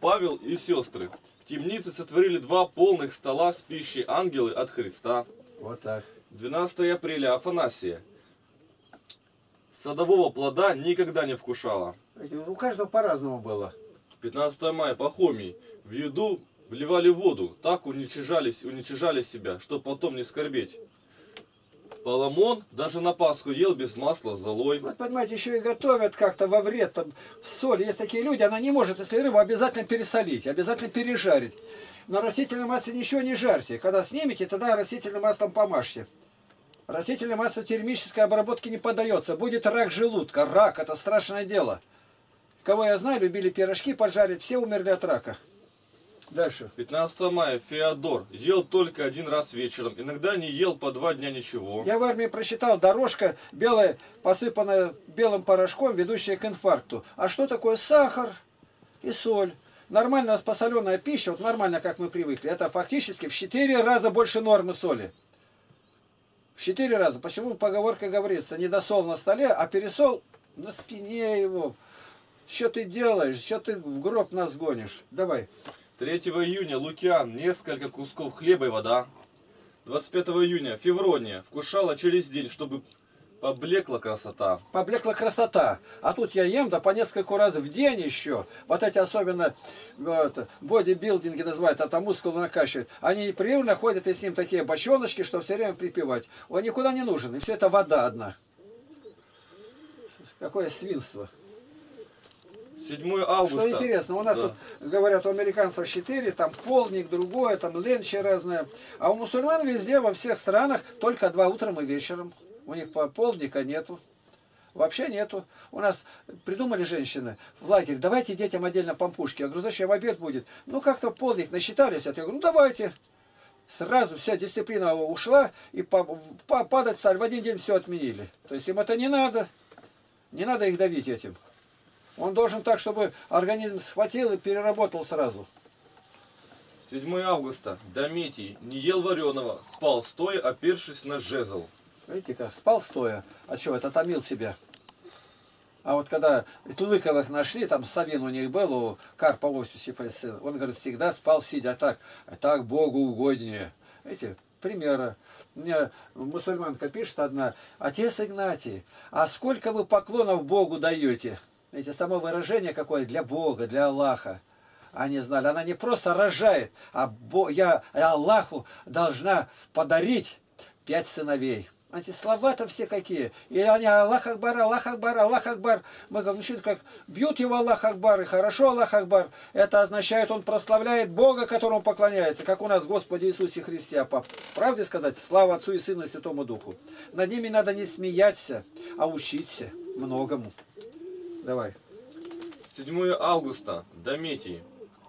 Павел и сестры в темнице сотворили 2 полных стола с пищей ангелы от Христа. Вот так. 12 апреля Афанасия. Садового плода никогда не вкушала. У каждого по-разному было. 15 мая Пахомий. В еду вливали воду, так уничижали себя, чтобы потом не скорбеть. Соломон даже на Пасху ел без масла с золой. Вот понимаете, еще и готовят как-то во вред. Там соль, есть такие люди, она не может, если рыбу обязательно пересолить, обязательно пережарить. На растительном масле ничего не жарьте. Когда снимете, тогда растительным маслом помажьте. Растительное масло термической обработки не поддается. Будет рак желудка. Рак – это страшное дело. Кого я знаю, любили пирожки поджарить, все умерли от рака. Дальше. 15 мая. Феодор. Ел только один раз вечером. Иногда не ел по 2 дня ничего. Я в армии прочитал: дорожка белая, посыпанная белым порошком, ведущая к инфаркту. А что такое сахар и соль? Нормальная посоленая пища, вот нормально, как мы привыкли, это фактически в 4 раза больше нормы соли. В 4 раза. Почему поговорка говорится: недосол на столе, а пересол на спине его. Что ты делаешь? Что ты в гроб нас гонишь? Давай. 3 июня, Лукиан, несколько кусков хлеба и вода. 25 июня, Феврония, вкушала через день, чтобы поблекла красота. Поблекла красота. А тут я ем, да по нескольку раз в день еще. Вот эти особенно бодибилдинги называют, а там мускулы накачивают. Они непрерывно ходят и с ним такие бочоночки, чтобы все время припевать. Он никуда не нужен, и все это вода одна. Какое свинство. 7 августа. Что интересно, у нас да. Тут, говорят, у американцев 4, там полдник, другое, там ленчи разное. А у мусульман везде, во всех странах, только 2 утром и вечером. У них полдника нету. Вообще нету. У нас придумали женщины в лагерь: давайте детям отдельно помпушки. Я говорю: зачем, в обед будет? Ну как-то полдник насчитались. Я говорю: ну давайте. Сразу вся дисциплина ушла, и падать стали. В один день все отменили. То есть им это не надо. Не надо их давить этим. Он должен так, чтобы организм схватил и переработал сразу. 7 августа. Дометий не ел вареного, спал стоя, опершись на жезл. Видите как, спал стоя. А что, это томил себя. А вот когда Тлыковых нашли, там Савин у них был, у Карпа Осипа, он говорит: всегда спал сидя, а так Богу угоднее. Видите, примеры. Мне мусульманка пишет одна: отец Игнатий, а сколько вы поклонов Богу даете? Видите, само выражение какое: для Бога, для Аллаха. Они знали, она не просто рожает, а я Аллаху должна подарить 5 сыновей. Эти слова-то все какие. И они: Аллах Акбар, Аллах Акбар, Аллах Акбар. Мы говорим: ну, как бьют его Аллах Акбар, и хорошо Аллах Акбар. Это означает, он прославляет Бога, которому поклоняется, как у нас Господи Иисусе Христе. По правде сказать, слава Отцу и Сыну и Святому Духу. Над ними надо не смеяться, а учиться многому. Давай. 7 августа. Дометий.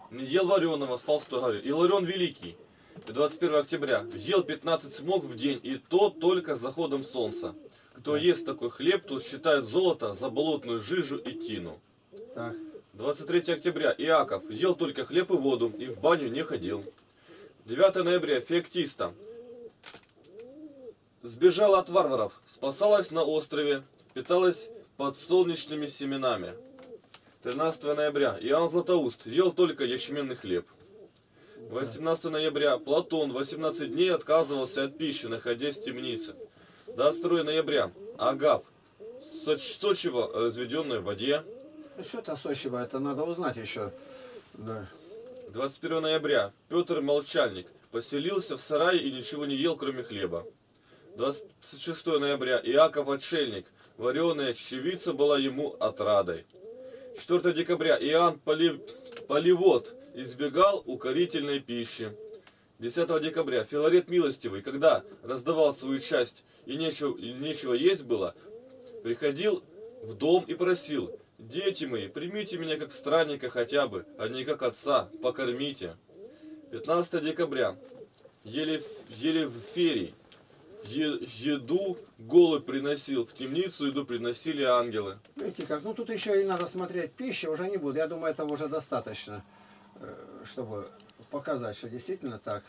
Не ел вареного, спал стоя. Иларион Великий. 21 октября. Ел 15 смог в день, и то только с заходом солнца. Кто ест такой хлеб, тот считает золото за болотную жижу и тину. Так. 23 октября. Иаков. Ел только хлеб и воду, и в баню не ходил. 9 ноября. Феоктиста. Сбежала от варваров. Спасалась на острове. Питалась подсолнечными семенами. 13 ноября. Иоанн Златоуст. Ел только ячменный хлеб. 18 ноября. Платон 18 дней отказывался от пищи, находясь в темнице. 22 ноября. Агап. Сочево, разведенное в воде. Что-то сочево, это надо узнать еще. Да. 21 ноября. Петр Молчальник. Поселился в сарае и ничего не ел, кроме хлеба. 26 ноября. Иаков Отшельник. Вареная чечевица была ему отрадой. 4 декабря. Иоанн Полевод избегал укорительной пищи. 10 декабря. Филарет Милостивый, когда раздавал свою часть и нечего есть было, приходил в дом и просил: «Дети мои, примите меня как странника хотя бы, а не как отца, покормите». 15 декабря. Елеферий. Еду голубь приносил, в темницу еду приносили ангелы. Видите как, ну тут еще и надо смотреть пищу, уже не буду. Я думаю, этого уже достаточно, чтобы показать, что действительно так.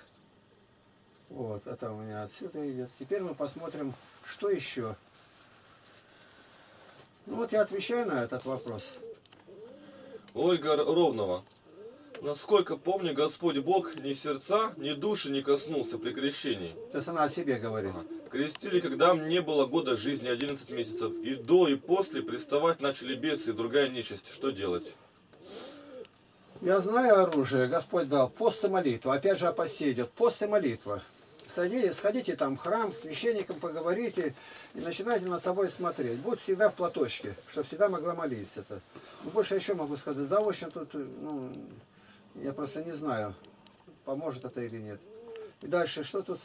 Вот, это у меня отсюда идет. Теперь мы посмотрим, что еще. Ну вот я отвечаю на этот вопрос. Ольга Ровнова. Насколько помню, Господь Бог ни сердца, ни души не коснулся при крещении. То есть она о себе говорит. Ага. Крестили, когда мне было года жизни, 11 месяцев. И до, и после приставать начали бесы и другая нечисть. Что делать? Я знаю оружие, Господь дал. Пост и молитва. Опять же о посте идет. Пост и молитва. Сходите там в храм, с священником поговорите и начинайте над собой смотреть. Будь всегда в платочке, чтобы всегда могла молиться. Ну, больше еще могу сказать. Заочно тут... Ну, я просто не знаю. поможет это или нет. И дальше, что тут?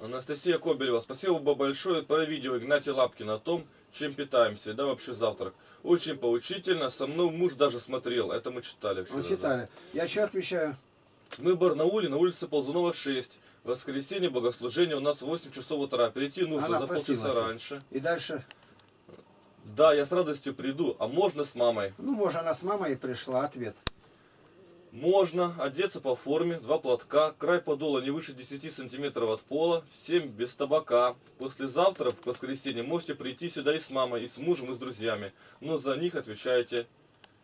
Анастасия Кобелева. Спасибо большое про видео Игнатия Лапкина о том, чем питаемся, да, вообще завтрак. Очень поучительно. Со мной муж даже смотрел. Это мы читали. Вчера, мы читали. Да. Я что отвечаю? Мы в Барнауле, на улице Ползунова 6. В воскресенье богослужение у нас в 8 часов утра. Прийти нужно за полчаса раньше. И дальше? Да, я с радостью приду. А можно с мамой? Ну, можно. Она с мамой и пришла. Ответ. Можно одеться по форме, два платка, край подола не выше 10 сантиметров от пола, всем без табака. Послезавтра, в воскресенье, можете прийти сюда и с мамой, и с мужем, и с друзьями. Но за них отвечаете.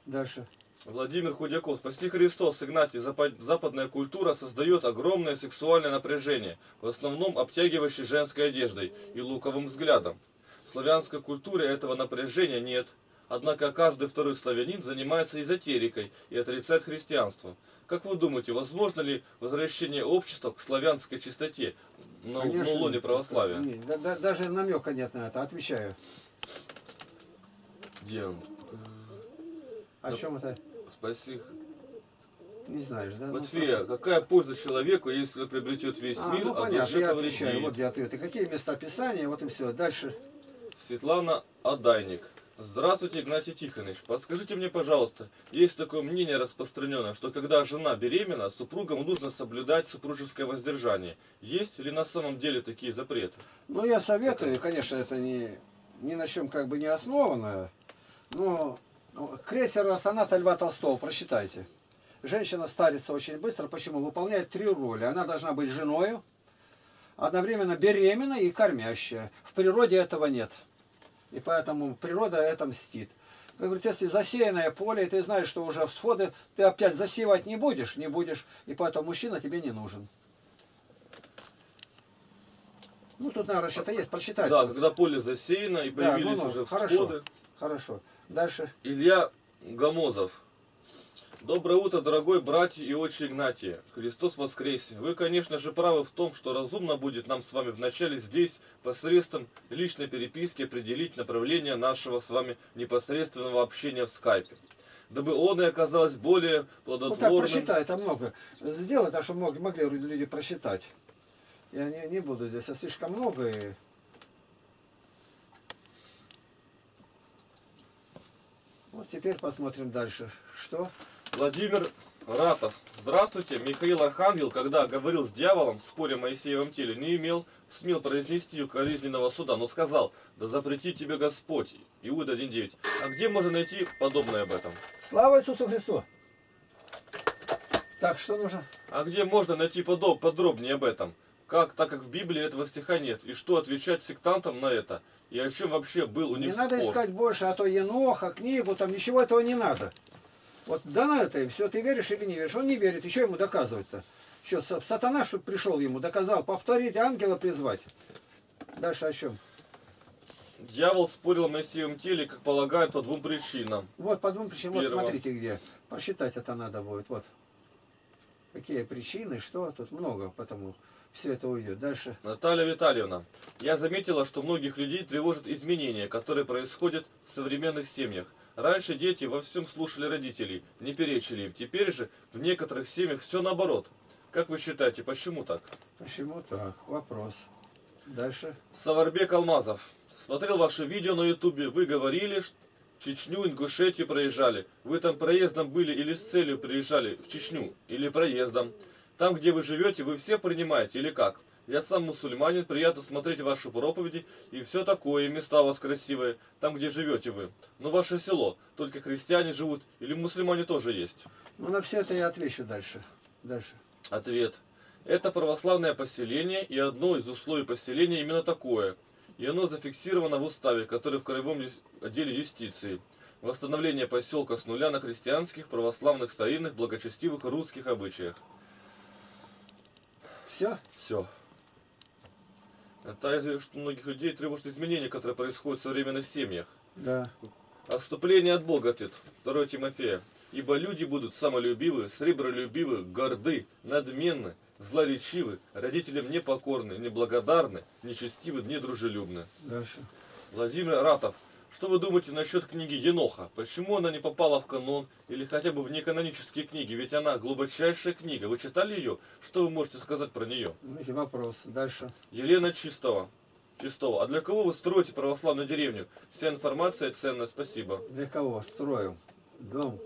Дальше. Владимир Худяков. Спаси Христос, Игнатий. Западная культура создает огромное сексуальное напряжение, в основном обтягивающей женской одеждой и луковым взглядом. В славянской культуре этого напряжения нет. Однако каждый второй славянин занимается эзотерикой и отрицает христианство. Как вы думаете, возможно ли возвращение общества к славянской чистоте на лоне православия? Нет, даже намека нет на это, отвечаю. Где он? О чем это? Спаси. Не знаешь, да? Матфея, какая польза человеку, если он приобретет весь мир, ну, а души повреждений? Вот где ответы. Какие места Писания, вот и все. Дальше. Светлана Адайник. Здравствуйте, Игнатий Тихоныч. Подскажите мне, пожалуйста, есть такое мнение распространенное, что когда жена беременна, супругам нужно соблюдать супружеское воздержание. Есть ли на самом деле такие запреты? Ну, я советую, конечно, это ни на чем как бы не основано, но крейсер «Сонат» Льва Толстого, прочитайте. Женщина старится очень быстро, почему? Выполняет 3 роли. Она должна быть женою, одновременно беременна и кормящая. В природе этого нет. И поэтому природа это мстит. Как говорится, если засеянное поле, и ты знаешь, что уже всходы, ты опять засевать не будешь, и поэтому мужчина тебе не нужен. Ну, тут, наверное, что-то есть, прочитай. Да, когда поле засеяно, и появились уже всходы. Хорошо, хорошо. Дальше. Илья Гамозов. Доброе утро, дорогой братья и отче Игнатия. Христос воскресе. Вы, конечно же, правы в том, что разумно будет нам с вами вначале здесь, посредством личной переписки, определить направление нашего с вами непосредственного общения в скайпе. Дабы оно оказалось более плодотворным. Вот так, прочитай, там много. Сделай так, чтобы могли люди прочитать. Я не буду здесь, а слишком много. И... Вот теперь посмотрим дальше. Что? Владимир Ратов. Здравствуйте. Михаил Архангел, когда говорил с дьяволом в споре о Моисеевом теле, не смел произнести укоризненного суда, но сказал: да запрети тебе Господь. Иуда 1.9. А где можно найти подобное об этом? Слава Иисусу Христу! Так, что нужно? А где можно найти подробнее об этом? Как, так как в Библии этого стиха нет. И что отвечать сектантам на это? И о чем вообще был у них спор? Не надо искать больше, а то Еноха, книгу, там ничего этого не надо. Вот дано это им, все, ты веришь или не веришь? Он не верит, еще ему доказывать-то. Еще сатана, чтобы пришел ему, доказал, повторить, ангела призвать. Дальше о чем? Дьявол спорил о Моисеевом теле, как полагают, по 2 причинам. Вот, по 2 причинам, вот смотрите где. Посчитать это надо будет, вот. Какие причины, что, тут много, потому... Все это уйдет. Дальше. Наталья Витальевна. Я заметила, что многих людей тревожат изменения, которые происходят в современных семьях. Раньше дети во всем слушали родителей, не перечили им. Теперь же в некоторых семьях все наоборот. Как вы считаете, почему так? Почему так? Вопрос. Дальше. Саварбек Алмазов. Смотрел ваше видео на ютубе. Вы говорили, что Чечню, Ингушетию проезжали. Вы там проездом были или с целью приезжали в Чечню? Или проездом? Там, где вы живете, вы все принимаете или как? Я сам мусульманин, приятно смотреть ваши проповеди и все такое, и места у вас красивые, там, где живете вы. Но ваше село, только христиане живут или мусульмане тоже есть? Ну, на все это я отвечу дальше. Ответ. Это православное поселение, и одно из условий поселения именно такое. И оно зафиксировано в уставе, который в краевом отделе юстиции. Восстановление поселка с нуля на христианских, православных, старинных, благочестивых русских обычаях. Все? Все. Это из-за, что многих людей требуют изменения, которые происходят в современных семьях. Да. Отступление от Бога, ответ 2 Тимофея. Ибо люди будут самолюбивы, сребролюбивы, горды, надменны, злоречивы, родителям непокорны, неблагодарны, нечестивы, недружелюбны. Дальше. Владимир Ратов. Что вы думаете насчет книги Еноха? Почему она не попала в канон или хотя бы в неканонические книги? Ведь она глубочайшая книга. Вы читали ее? Что вы можете сказать про нее? Вопрос. Дальше. Елена Чистова. А для кого вы строите православную деревню? Вся информация ценная. Спасибо. Для кого строим? Дом.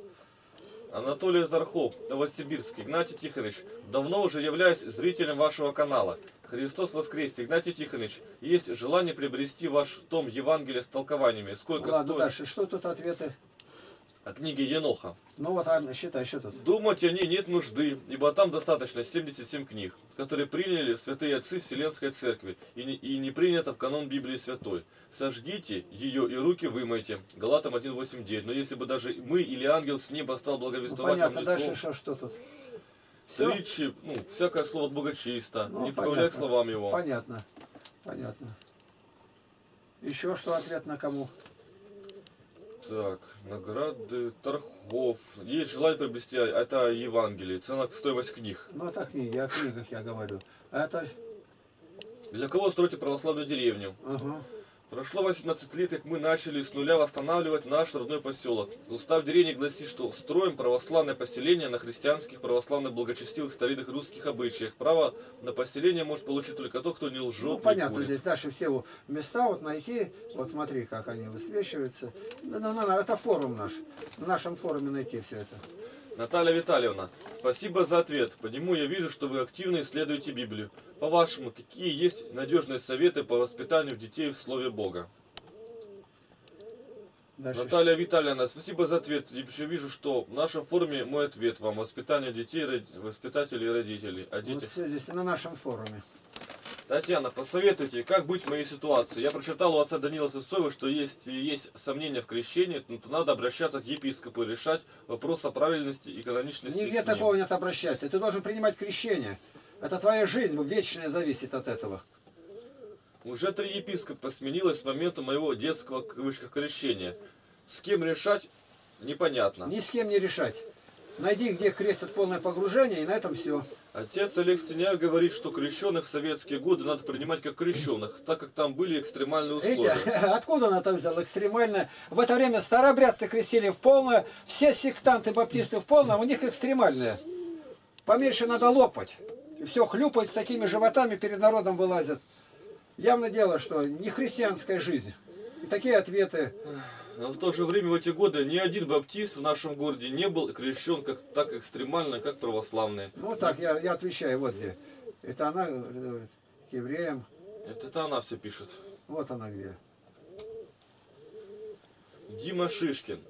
Анатолий Тархов, Новосибирск. Игнатий Тихоныч, давно уже являюсь зрителем вашего канала. Христос воскресе. Игнатий Тихоныч, есть желание приобрести ваш том Евангелия с толкованиями. Сколько стоит? Дальше. Что тут ответы? От книги Еноха. Ну вот, ладно, считай, что тут. Думать о ней нет нужды, ибо там достаточно 77 книг, которые приняли святые отцы Вселенской Церкви и не принято в канон Библии Святой. Сожгите ее и руки вымойте. Галатам 1.8.9. Но если бы даже мы или ангел с неба стал благовествовать... Ну, понятно, дальше что тут? Сличи, ну, всякое слово от Бога чисто, ну, не прибавляй к словам его. Понятно, понятно. Еще что ответ на кому? Так, награды Тархов. Есть желание приобрести, это Евангелие, цена, стоимость книг. Ну, это книги, о книгах я говорю. Это... Для кого строите православную деревню? Ага. Прошло 18 лет, как мы начали с нуля восстанавливать наш родной поселок. Устав деревни гласит, что строим православное поселение на христианских, православных, благочестивых, старинных русских обычаях. Право на поселение может получить только тот, кто не лжет. Ну, понятно, курит. Здесь дальше все места, вот найти, вот смотри, как они высвечиваются. Это форум наш, в нашем форуме найти все это. Наталья Витальевна, спасибо за ответ. По нему я вижу, что вы активно исследуете Библию. По-вашему, какие есть надежные советы по воспитанию детей в Слове Бога? Дальше. Наталья Витальевна, спасибо за ответ. Я еще вижу, что в нашем форуме мой ответ вам. Воспитание детей, воспитателей и родителей. О детях. Вот здесь на нашем форуме. Татьяна, посоветуйте, как быть в моей ситуации? Я прочитал у отца Данила Сысоева, что если есть сомнения в крещении, то надо обращаться к епископу и решать вопрос о правильности и каноничности. Нигде такого нет обращаться. Ты должен принимать крещение. Это твоя жизнь вечная зависит от этого. Уже 3 епископа сменилось с момента моего детского крещения. С кем решать, непонятно. Ни с кем не решать. Найди, где крестят полное погружение, и на этом все. Отец Олег Стеняев говорит, что крещенных в советские годы надо принимать как крещенных, так как там были экстремальные условия. Видите, откуда она там взяла экстремальное? В это время старобрядцы крестили в полное, все сектанты, баптисты в полное, у них экстремальное. Поменьше надо лопать. И все хлюпать с такими животами перед народом вылазят. Явно дело, что не христианская жизнь. И такие ответы... Но в то же время в эти годы ни один баптист в нашем городе не был крещен так экстремально, как православные. Ну так, я отвечаю, вот где. Это она к евреям. Это она все пишет. Вот она где. Дима Шишкин.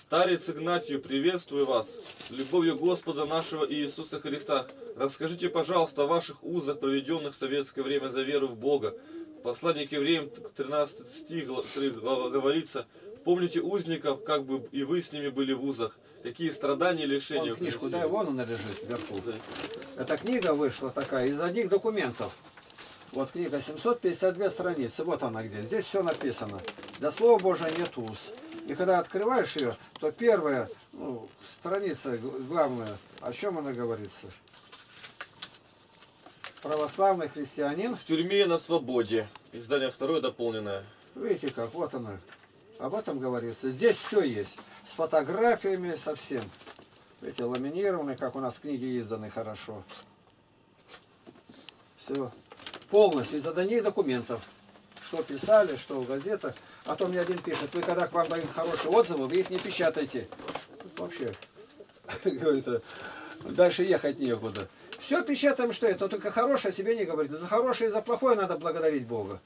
Старец Игнатию, приветствую вас. Любовью Господа нашего Иисуса Христа. Расскажите, пожалуйста, о ваших узах, проведенных в советское время за веру в Бога. Послание к евреям 13 стих говорится: помните узников, как бы и вы с ними были в узах. Какие страдания и лишения. Вон книжку, да, вон она лежит вверху. Да. Эта книга вышла такая, из одних документов. Вот книга, 752 страницы, вот она где. Здесь все написано. Для Слова Божия нет уз. И когда открываешь ее, то первая страница, главная, о чем она говорится. Православный христианин в тюрьме на свободе. Издание 2 дополненное. Видите как, вот она. Об этом говорится. Здесь все есть. С фотографиями совсем. Эти ламинированные, как у нас книги изданы хорошо. Все. Полностью из одних документов. Что писали, что в газетах. А то мне один пишет: вы когда к вам дают хорошие отзывы, вы их не печатайте. Вообще. Дальше ехать некуда. Все печатаем, что это, но только хорошее себе не говорит. За хорошее и за плохое надо благодарить Бога.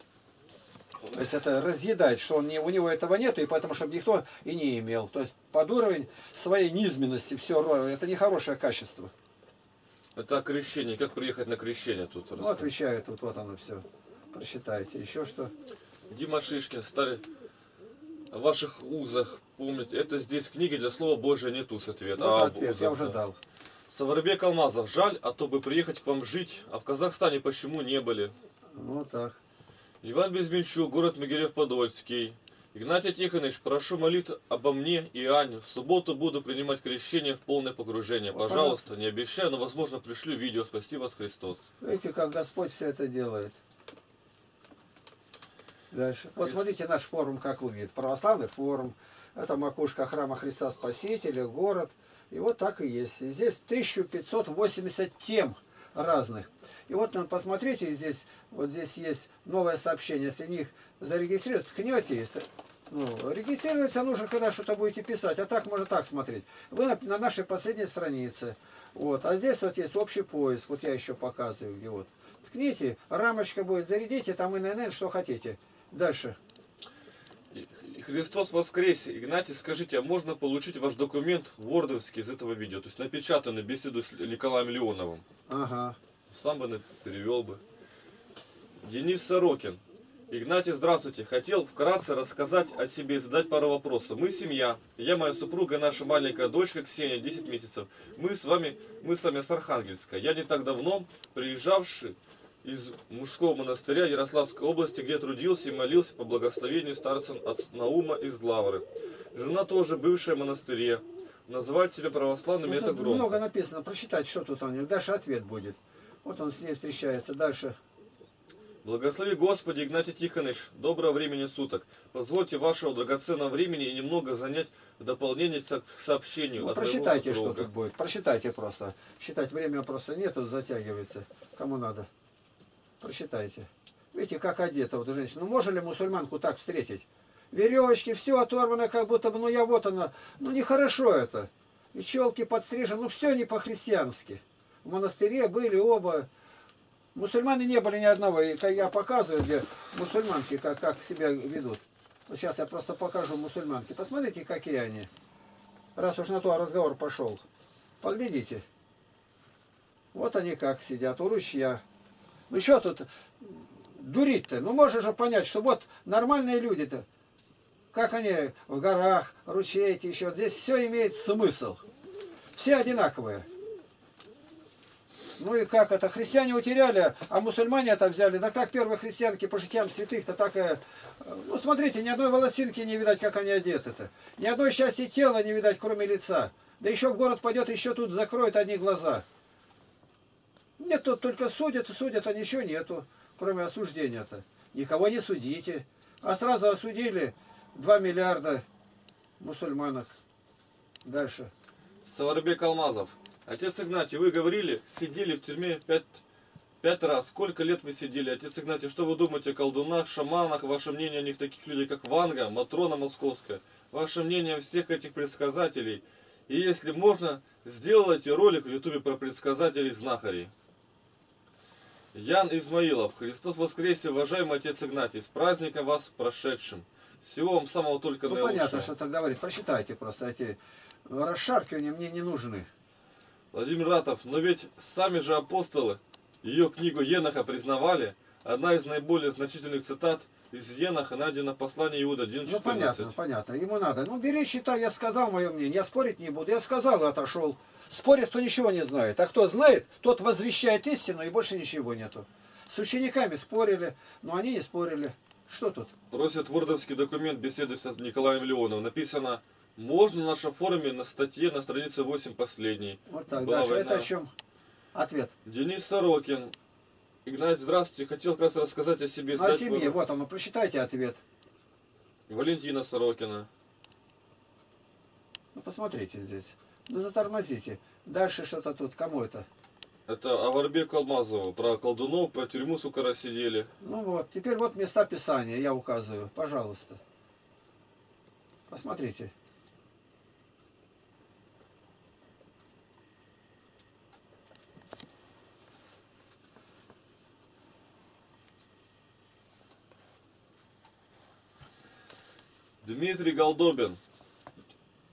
То есть это разъедает, что он у него этого нету, и поэтому, чтобы никто и не имел. То есть под уровень своей низменности все ровно. Это нехорошее качество. Это о крещении. Как приехать на крещение тут? Ну, отвечаю тут, вот оно все. Прочитайте. Еще что? Дима Шишкин, старый... О ваших узах, помните, это здесь книги для Слова Божия нет уз ответ. Вот ответ узах, я уже дал. Саварбек Алмазов, жаль, а то бы приехать к вам жить, а в Казахстане почему не были? Ну так. Иван Безменчук, город Могилев-Подольский. Игнатий Тихоныч, прошу молитв обо мне и Ане. В субботу буду принимать крещение в полное погружение. Вот, пожалуйста, не обещаю, но возможно пришлю видео. Спаси вас Христос. Видите, как Господь все это делает. Дальше. Вот смотрите наш форум как выглядит. Православный форум. Это макушка храма Христа Спасителя, город. И вот так и есть. И здесь 1580 тем разных. И вот нам посмотрите, здесь, вот здесь есть новое сообщение. Если в них зарегистрируются, ткнете. Ну, регистрироваться нужно, когда что-то будете писать. А так можно так смотреть. Вы на нашей последней странице. Вот. А здесь вот есть общий поиск. Вот я еще показываю, где вот. Ткните, рамочка будет, зарядите, там ИНН, что хотите. Дальше. Христос воскресе. Игнатий, скажите, а можно получить ваш документ вордовский из этого видео? То есть напечатанный, беседу с Николаем Леоновым. Ага. Сам бы перевел бы. Денис Сорокин. Игнатий, здравствуйте. Хотел вкратце рассказать о себе и задать пару вопросов. Мы семья. Я, моя супруга и наша маленькая дочка Ксения, 10 месяцев. Мы с вами с Архангельска. Я не так давно приезжавший из мужского монастыря Ярославской области, где трудился и молился по благословению старца Наума из Лавры. Жена тоже бывшая в монастыре. Называть себя православными это громко. Много написано. Прочитать, что тут у них. Дальше ответ будет. Вот он с ней встречается. Дальше. Благослови Господи, Игнатий Тихоныч, доброго времени суток. Позвольте вашего драгоценного времени и немного занять в дополнение к сообщению. Ну, прочитайте, что тут будет. Прочитайте просто. Считать время просто нету, затягивается. Кому надо. Прочитайте. Видите, как одета вот женщина. Ну, можно ли мусульманку так встретить? Веревочки, все оторвано, как будто бы, ну, я вот она. Ну, нехорошо это. И челки подстрижены, ну, все не по-христиански. В монастыре были оба. Мусульманы не были ни одного, и я показываю, где мусульманки, как себя ведут. Вот сейчас я просто покажу мусульманки. Посмотрите, какие они. Раз уж на то разговор пошел. Поглядите. Вот они как сидят, у ручья. Ну что тут дурить-то? Ну можно же понять, что вот нормальные люди-то, как они в горах, ручей эти еще. Вот здесь все имеет смысл. Все одинаковые. Ну и как это? Христиане утеряли, а мусульмане это взяли. Да как первые христианки по житиям святых-то так и... Ну смотрите, ни одной волосинки не видать, как они одеты-то. Ни одной части тела не видать, кроме лица. Да еще в город пойдет, еще тут закроют одни глаза. Нет, тут только судят и судят, а ничего нету, кроме осуждения-то. Никого не судите. А сразу осудили 2 миллиарда мусульманок. Дальше. Саварбек Алмазов. Отец Игнатий, вы говорили, сидели в тюрьме 5 раз. Сколько лет вы сидели? Отец Игнатий, что вы думаете о колдунах, шаманах? Ваше мнение о них, таких людей, как Ванга, Матрона Московская? Ваше мнение о всех этих предсказателей? И если можно, сделайте ролик в Ютубе про предсказателей знахарей. Ян Измаилов. Христос воскресе, уважаемый отец Игнатий. С праздником вас прошедшим. Всего вам самого только наилучшего. Ну, понятно, что так говорит. Прочитайте просто эти расшаркивания, мне не нужны. Владимир Ратов, но ведь сами же апостолы ее книгу Еноха признавали. Одна из наиболее значительных цитат из Еноха найдена в послании Иуда 1.14. Ну понятно, понятно, ему надо. Ну бери, считай, я сказал мое мнение, я спорить не буду. Я сказал и отошел. Спорит, кто ничего не знает. А кто знает, тот возвещает истину и больше ничего нету. С учениками спорили, но они не спорили. Что тут? Просят вордовский документ беседы с Николаем Леоновым. Написано... Можно на нашем форуме, на статье, на странице 8 последней. Вот так, дальше. Это о чем? Ответ. Денис Сорокин. Игнатий, здравствуйте. Хотел как раз рассказать о себе. О семье. Выбор. Вот оно. Прочитайте ответ. Валентина Сорокина. Ну, посмотрите здесь. Ну, затормозите. Дальше что-то тут. Кому это? Это Аварбеку Алмазову. Про колдунов, про тюрьму, сука, раз сидели. Ну вот. Теперь вот места писания я указываю. Пожалуйста. Посмотрите. Дмитрий Голдобин.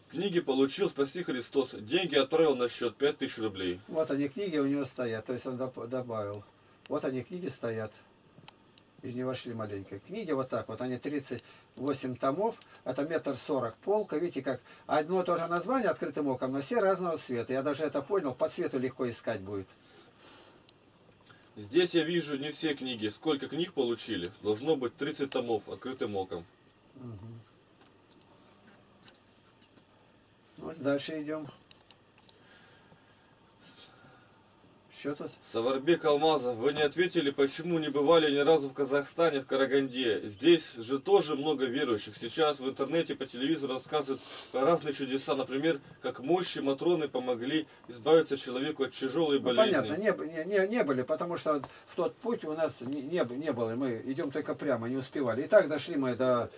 Книги получил, спаси Христос. Деньги отправил на счет 5000 рублей. Вот они книги у него стоят, то есть он добавил. Вот они книги стоят. И не вошли маленько. Книги вот так вот, они 38 томов, это 1,40 м полка. Видите, как одно и то же название открытым оком, но все разного цвета. Я даже это понял, по цвету легко искать будет. Здесь я вижу не все книги. Сколько книг получили? Должно быть 30 томов открытым оком. Угу. Вот дальше идем. Что тут? Саварбек Алмазов, вы не ответили, почему не бывали ни разу в Казахстане, в Караганде. Здесь же тоже много верующих. Сейчас в интернете, по телевизору рассказывают про разные чудеса. Например, как мощи Матроны помогли избавиться человеку от тяжелой болезни. Ну, понятно, не были, потому что в тот путь у нас не было. Мы идем только прямо, не успевали. И так дошли мы до...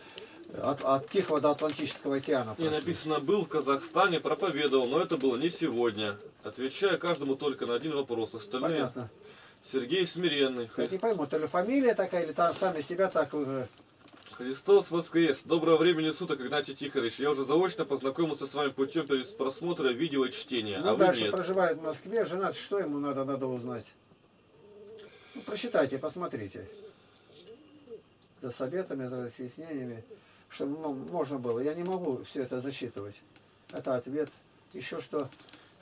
От Тихого до Атлантического океана. И написано, был в Казахстане, проповедовал, но это было не сегодня. Отвечая каждому только на один вопрос. Остальные... Понятно. Сергей Смиренный. Я не пойму, то ли фамилия такая, или там сами себя так уже... Христос воскрес! Доброго времени суток, Игнатий Тихоныч. Я уже заочно познакомился с вами путем просмотра видео и чтения. Ну, а дальше вы нет. Проживает в Москве, женат, что ему надо узнать? Ну, прочитайте, посмотрите. За советами, за разъяснениями. Чтобы можно было. Я не могу все это засчитывать. Это ответ. Еще что?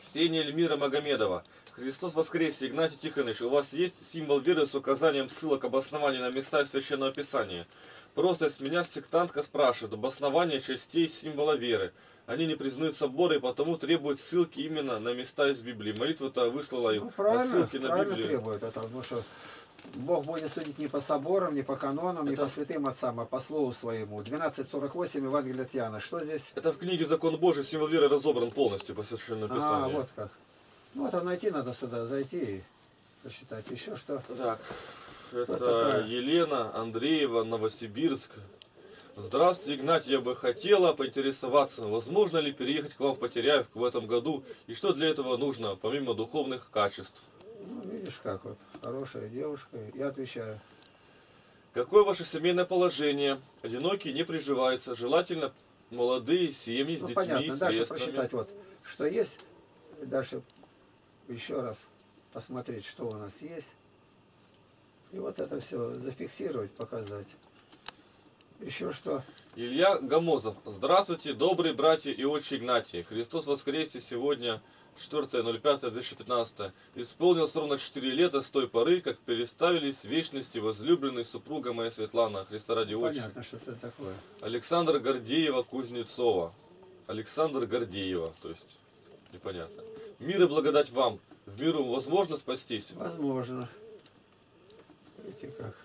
Ксения Эльмира Магомедова. Христос воскресе, Игнатий Тихоныч. У вас есть символ веры с указанием ссылок обоснований на места Священного Писания? Просто с меня сектантка спрашивает обоснование частей символа веры. Они не признают соборы и потому требуют ссылки именно на места из Библии. Молитва-то выслала им ссылки на Библию. Требуют это, потому что... Бог будет судить не по соборам, не по канонам, не по святым отцам, а по слову своему. 12:48 Евангелие от Иоанна. Что здесь? Это в книге «Закон Божий» символ веры разобран полностью по Священному Писанию. А, вот как. Ну, это найти надо сюда, зайти и посчитать. Еще что? Так, это Елена Андреева, Новосибирск. Здравствуйте, Игнатий, я бы хотела поинтересоваться, возможно ли переехать к вам в Потеряев в этом году, и что для этого нужно, помимо духовных качеств? Ну, видишь, как вот, хорошая девушка, я отвечаю. Какое ваше семейное положение? Одинокие не приживаются, желательно молодые семьи с детьми, понятно, дальше прочитать вот, что есть, дальше еще раз посмотреть, что у нас есть. И вот это все зафиксировать, показать. Еще что? Илья Гамозов. Здравствуйте, добрые братья и отче Игнатий. Христос воскресе! Сегодня 4.05.2015. Исполнилось ровно 4 лета с той поры, как переставились в вечности возлюбленной супруга моя Светлана, Христа ради отче. Понятно, что это такое. Александра Гордеева-Кузнецова. Александр Гордеева, то есть непонятно. Мир и благодать вам. В миру возможно спастись? Возможно. Видите как.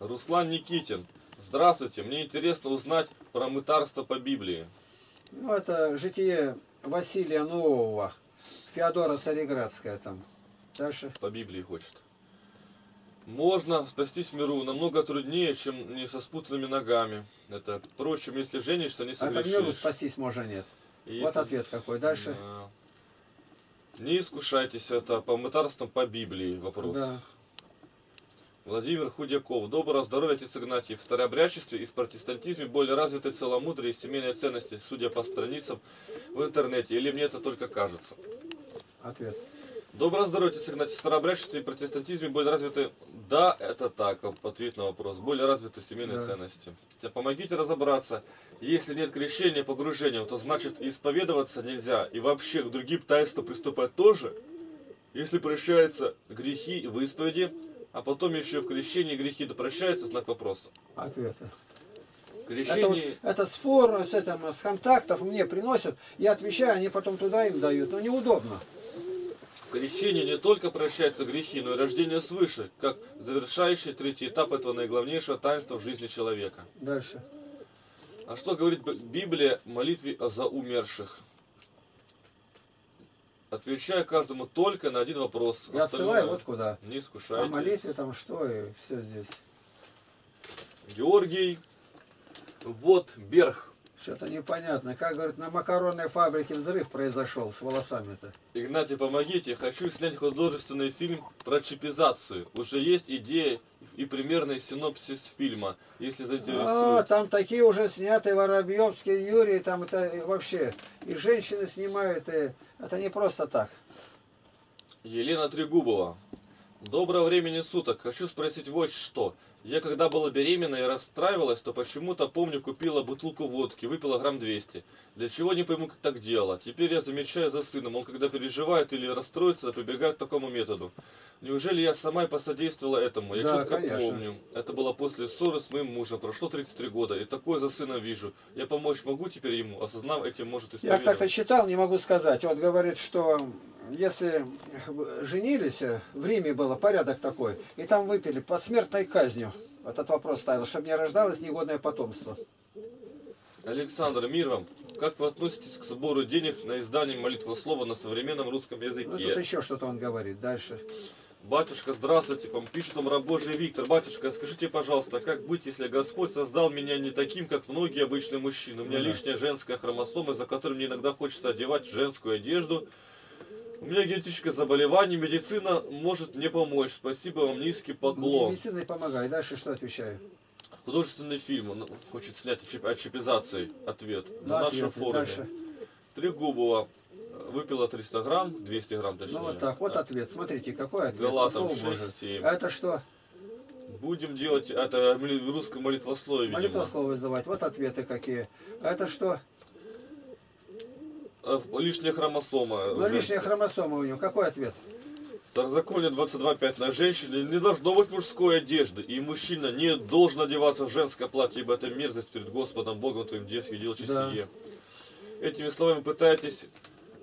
Руслан Никитин. Здравствуйте, мне интересно узнать про мытарство по Библии. Ну, это житие Василия Нового, Феодора Цареградская там. Дальше. По Библии хочет. Можно спастись миру намного труднее, чем не со спутанными ногами. Это, впрочем, если женишься, не согрешишь. А миру спастись можно нет. И вот ответ какой. Дальше. Да. Не искушайтесь, это по мытарствам по Библии вопрос. Да. Владимир Худяков. Доброго здоровья, отец Игнатий. В старообрядчестве и в протестантизме более развиты целомудрие и семейные ценности, судя по страницам в интернете. Или мне это только кажется? Ответ. Доброго здоровья, отец Игнатий. В старообрядчестве и протестантизме более развиты... Да, это так, ответ на вопрос. Более развиты семейные ценности. Помогите разобраться. Если нет крещения, погружения, то значит исповедоваться нельзя. И вообще к другим таинствам приступать тоже. Если прощаются грехи в исповеди... А потом еще в крещении грехи допрощаются, знак вопроса. Ответа. Крещение... Это спорно, с контактов мне приносят, я отвечаю, они потом туда им дают, но неудобно. В крещении не только прощаются грехи, но и рождение свыше, как завершающий третий этап этого наиглавнейшего таинства в жизни человека. Дальше. А что говорит Библия в молитве за умерших? Отвечаю каждому только на один вопрос. Я отсылаю вот куда. Не искушайтесь. А молитве там что и все здесь. Георгий вот Берх. Что-то непонятно. Как говорят, на макаронной фабрике взрыв произошел с волосами-то. Игнатий, помогите. Хочу снять художественный фильм про чипизацию. Уже есть идея и примерный синопсис фильма, если заинтересует. А, там такие уже сняты, Воробьевский, Юрий, там это вообще. И женщины снимают, и это не просто так. Елена Трегубова. Доброго времени суток. Хочу спросить вот что. Я когда была беременна и расстраивалась, то почему-то, помню, купила бутылку водки, выпила грамм 200. Для чего, не пойму, как так делала. Теперь я замечаю за сыном, он когда переживает или расстроится, прибегает к такому методу. Неужели я сама и посодействовала этому? Я да, четко помню. Это было после ссоры с моим мужем, прошло 33 года, и такое за сына вижу. Я помочь могу теперь ему, осознав этим, может, исповедовать. Я как-то читал, не могу сказать. Вот говорит, что... Если женились, в Риме было порядок такой, и там выпили под смертной казнью. Этот вопрос ставил, чтобы не рождалось негодное потомство. Александр, мир вам. Как вы относитесь к сбору денег на издание молитвы слова на современном русском языке? Ну, тут еще что-то он говорит. Дальше. Батюшка, здравствуйте. Пишет вам рабожий Виктор. Батюшка, скажите, пожалуйста, как быть, если Господь создал меня не таким, как многие обычные мужчины? У меня лишняя женская хромосома, за которой мне иногда хочется одевать женскую одежду. У меня генетическое заболевание, медицина может мне помочь. Спасибо вам, низкий поклон. Медицина и помогай. Дальше что отвечаю? Художественный фильм. Он хочет снять о чипизации. Ответ. На нашем форуме. Дальше. Трегубова выпила 300 грамм, 200 грамм точнее. Ну вот так. Вот ответ. Смотрите, какой ответ. Галатам 6-7. А это что? Будем делать это в русском молитвословии, видимо. Молитвословие издавать. Вот ответы какие. А это что? Лишняя хромосома. Ну, лишняя хромосома у него. Какой ответ? Второзаконие 22:5. На женщине не должно быть мужской одежды, и мужчина не должен одеваться в женское платье, ибо это мерзость перед Господом Богом твоим, делал сие. Этими словами пытаетесь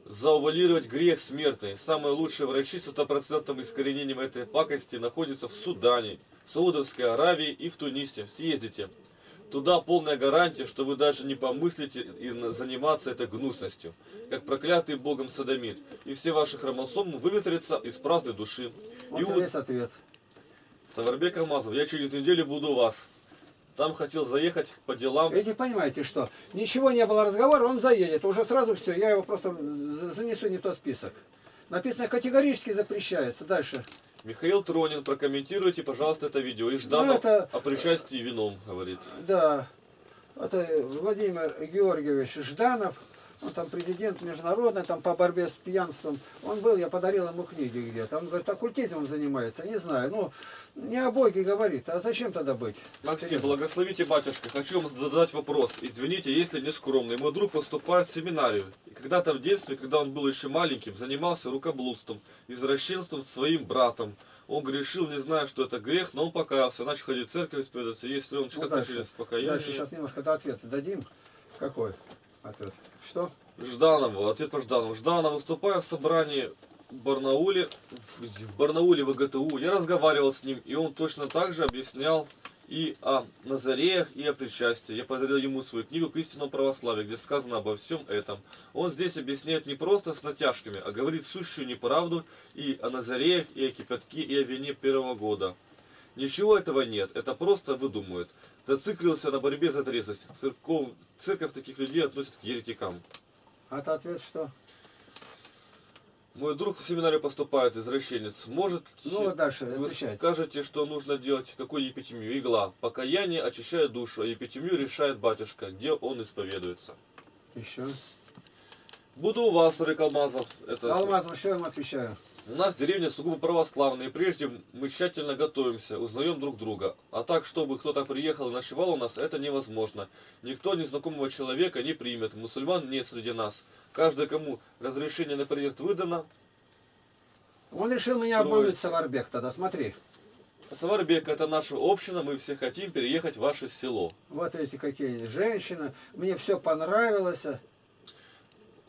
заувалировать грех смертный. Самые лучшие врачи с 100% искоренением этой пакости находятся в Судане, в Саудовской Аравии и в Тунисе. Съездите. Туда полная гарантия, что вы даже не помыслите заниматься этой гнусностью, как проклятый Богом содомит, и все ваши хромосомы выветрятся из праздной души. Вот и весь ответ. Саварбек Алмазов, я через неделю буду у вас. Там хотел заехать по делам. Вы не понимаете, что? Ничего не было разговора, он заедет. Уже сразу все, я его просто занесу не в тот список. Написано, категорически запрещается. Дальше. Михаил Тронин, прокомментируйте, пожалуйста, это видео. И Жданов о причастии вином, говорит. Да, это Владимир Георгиевич Жданов, он там президент международный, там по борьбе с пьянством. Он был, я подарил ему книги где-то. Он говорит, оккультизмом занимается, не знаю. Ну, не о Боге говорит, а зачем тогда быть? Максим, серьезно. Благословите, батюшка, хочу вам задать вопрос. Извините, если не скромный. Мой друг поступает в семинарию. Когда-то в детстве, когда он был еще маленьким, занимался рукоблудством, извращенством с своим братом. Он грешил, не зная, что это грех, но он покаялся, начал ходить в церковь исповедоваться. Если он как-то через покаяние... Дальше сейчас немножко до ответа дадим. Какой ответ? Что? Жданову, ответ по Жданову. Жданов, выступая в собрании в Барнауле ВГТУ, я разговаривал с ним, и он точно так же объяснял и о Назареях, и о причастии. Я подарил ему свою книгу «К истинному православию», где сказано обо всем этом. Он здесь объясняет не просто с натяжками, а говорит сущую неправду и о Назареях, и о кипятке, и о вине первого года. Ничего этого нет, это просто выдумывает. Зациклился на борьбе за трезвость. Церковь таких людей относит к еретикам. А это ответ что? Мой друг в семинаре поступает, извращенец. Может, ну, дальше, вы скажете, что нужно делать, какую епитимию? Игла. Покаяние очищает душу, а епитимию решает батюшка, где он исповедуется. Еще. Буду у вас, Рык Алмазов. Алмазов, что я вам отвечаю? У нас деревня сугубо православная, и прежде мы тщательно готовимся, узнаем друг друга. А так, чтобы кто-то приехал и ночевал у нас, это невозможно. Никто незнакомого человека не примет, мусульман нет среди нас. Каждый, кому разрешение на приезд выдано. Он решил меня обмануть, Саварбек, тогда смотри. Саварбек, это наша община, мы все хотим переехать в ваше село. Вот эти какие женщины, мне все понравилось.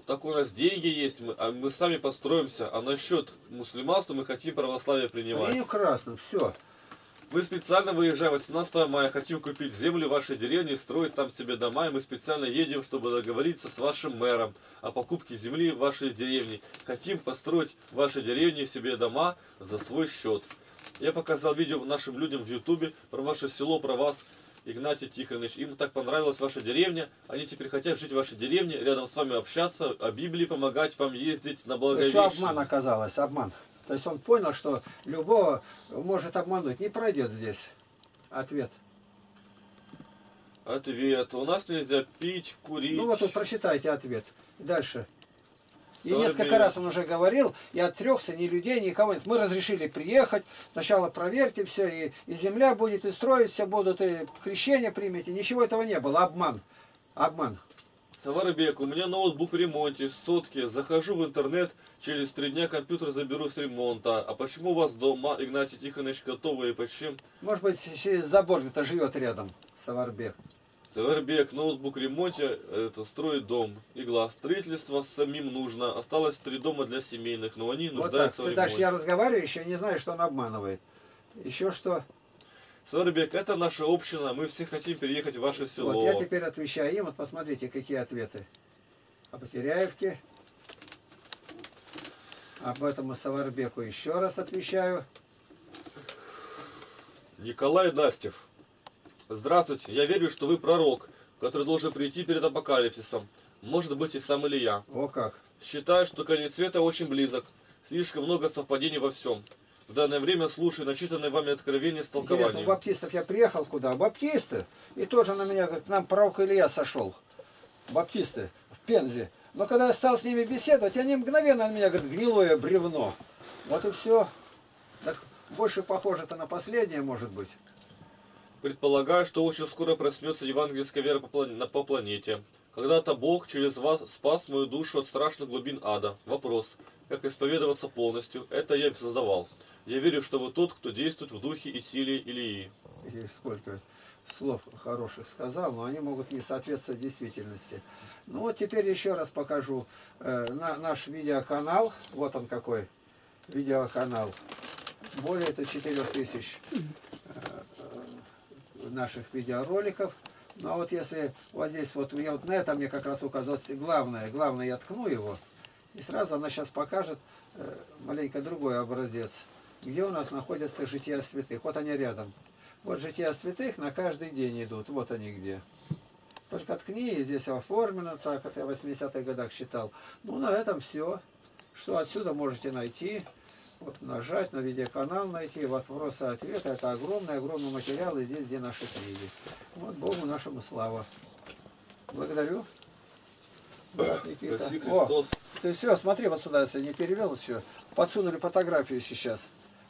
Так у нас деньги есть, мы сами построимся, а насчет мусульманства мы хотим православие принимать. Прекрасно, все. Мы специально выезжаем 18 мая, хотим купить землю в вашей деревне и строить там себе дома. И мы специально едем, чтобы договориться с вашим мэром о покупке земли в вашей деревне. Хотим построить в вашей деревне себе дома за свой счет. Я показал видео нашим людям в YouTube про ваше село, про вас, Игнатий Тихоныч. Им так понравилась ваша деревня. Они теперь хотят жить в вашей деревне, рядом с вами общаться, о Библии помогать вам, ездить на Благовещение. Все обман оказалось, обман. То есть он понял, что любого может обмануть. Не пройдет здесь. Ответ. Ответ. У нас нельзя пить, курить. Ну вот тут прочитайте ответ. Дальше. И несколько раз он уже говорил, и отрекся, ни людей, никого нет. Мы разрешили приехать, сначала проверьте все, и земля будет, и строить все будут, и крещение примите. Ничего этого не было, обман. Обман. Саварбек, у меня ноутбук в ремонте, сутки, захожу в интернет, через 3 дня компьютер заберу с ремонта. А почему у вас дома, Игнатий Тихоныч, готовый, и почему? Может быть, через забор где-то живет рядом, Саварбек. Саварбек, ноутбук в ремонте, это, строит дом, игла, строительство самим нужно, осталось 3 дома для семейных, но они вот нуждаются так. В ремонте. Ты дашь, я разговариваю, еще не знаю, что он обманывает. Еще что? Сарбек, это наша община, мы все хотим переехать в ваше село. Вот я теперь отвечаю им, вот посмотрите, какие ответы. О Потеряевке. Об этом и Саварбеку еще раз отвечаю. Николай Настев. Здравствуйте, я верю, что вы пророк, который должен прийти перед апокалипсисом. Может быть, и сам Илья. О как. Считаю, что конец света очень близок. Слишком много совпадений во всем. В данное время слушаю начитанные вами откровения с толкованием. Интересно, у баптистов я приехал куда? Баптисты. И тоже на меня, говорит, к нам пророк Илья сошел. Баптисты в Пензе. Но когда я стал с ними беседовать, они мгновенно на меня, говорят, гнилое бревно. Вот и все. Так больше похоже-то на последнее, может быть. Предполагаю, что очень скоро проснется евангельская вера по планете. Когда-то Бог через вас спас мою душу от страшных глубин ада. Вопрос. Как исповедоваться полностью? Это я создавал. Я верю, что вы тот, кто действует в духе и силе Илии. И сколько слов хороших сказал, но они могут не соответствовать действительности. Ну вот теперь еще раз покажу наш видеоканал. Вот он какой. Видеоканал. Более 4000 наших видеороликов. Ну а вот если вот здесь вот, я вот на этом мне как раз указалось главное. Главное, я ткну его. И сразу она сейчас покажет маленько другой образец, где у нас находятся жития святых. Вот они рядом. Вот жития святых на каждый день идут. Вот они где. Только ткни, и здесь оформлено так. Это я в 80-х годах считал. Ну, на этом все. Что отсюда можете найти. Вот нажать на видеоканал, найти вопросы, ответы. Это огромный материал. И здесь где наши книги. Вот Богу нашему слава. Благодарю. Вот, о, ты все, смотри, вот сюда, если не перевел, все. Подсунули фотографию сейчас.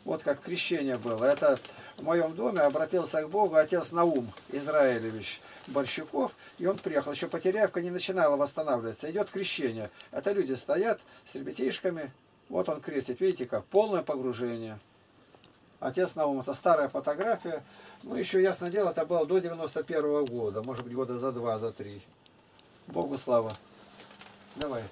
Вот как крещение было. Это в моем доме обратился к Богу отец Наум Израилевич Борщуков. И он приехал. Еще Потеряевка не начинала восстанавливаться. Идет крещение. Это люди стоят с ребятишками. Вот он крестит. Видите как? Полное погружение. Отец Наум. Это старая фотография. Ну, еще, ясно дело, это было до 91-го года. Может быть, года за 2, за 3. Богу слава. Давай.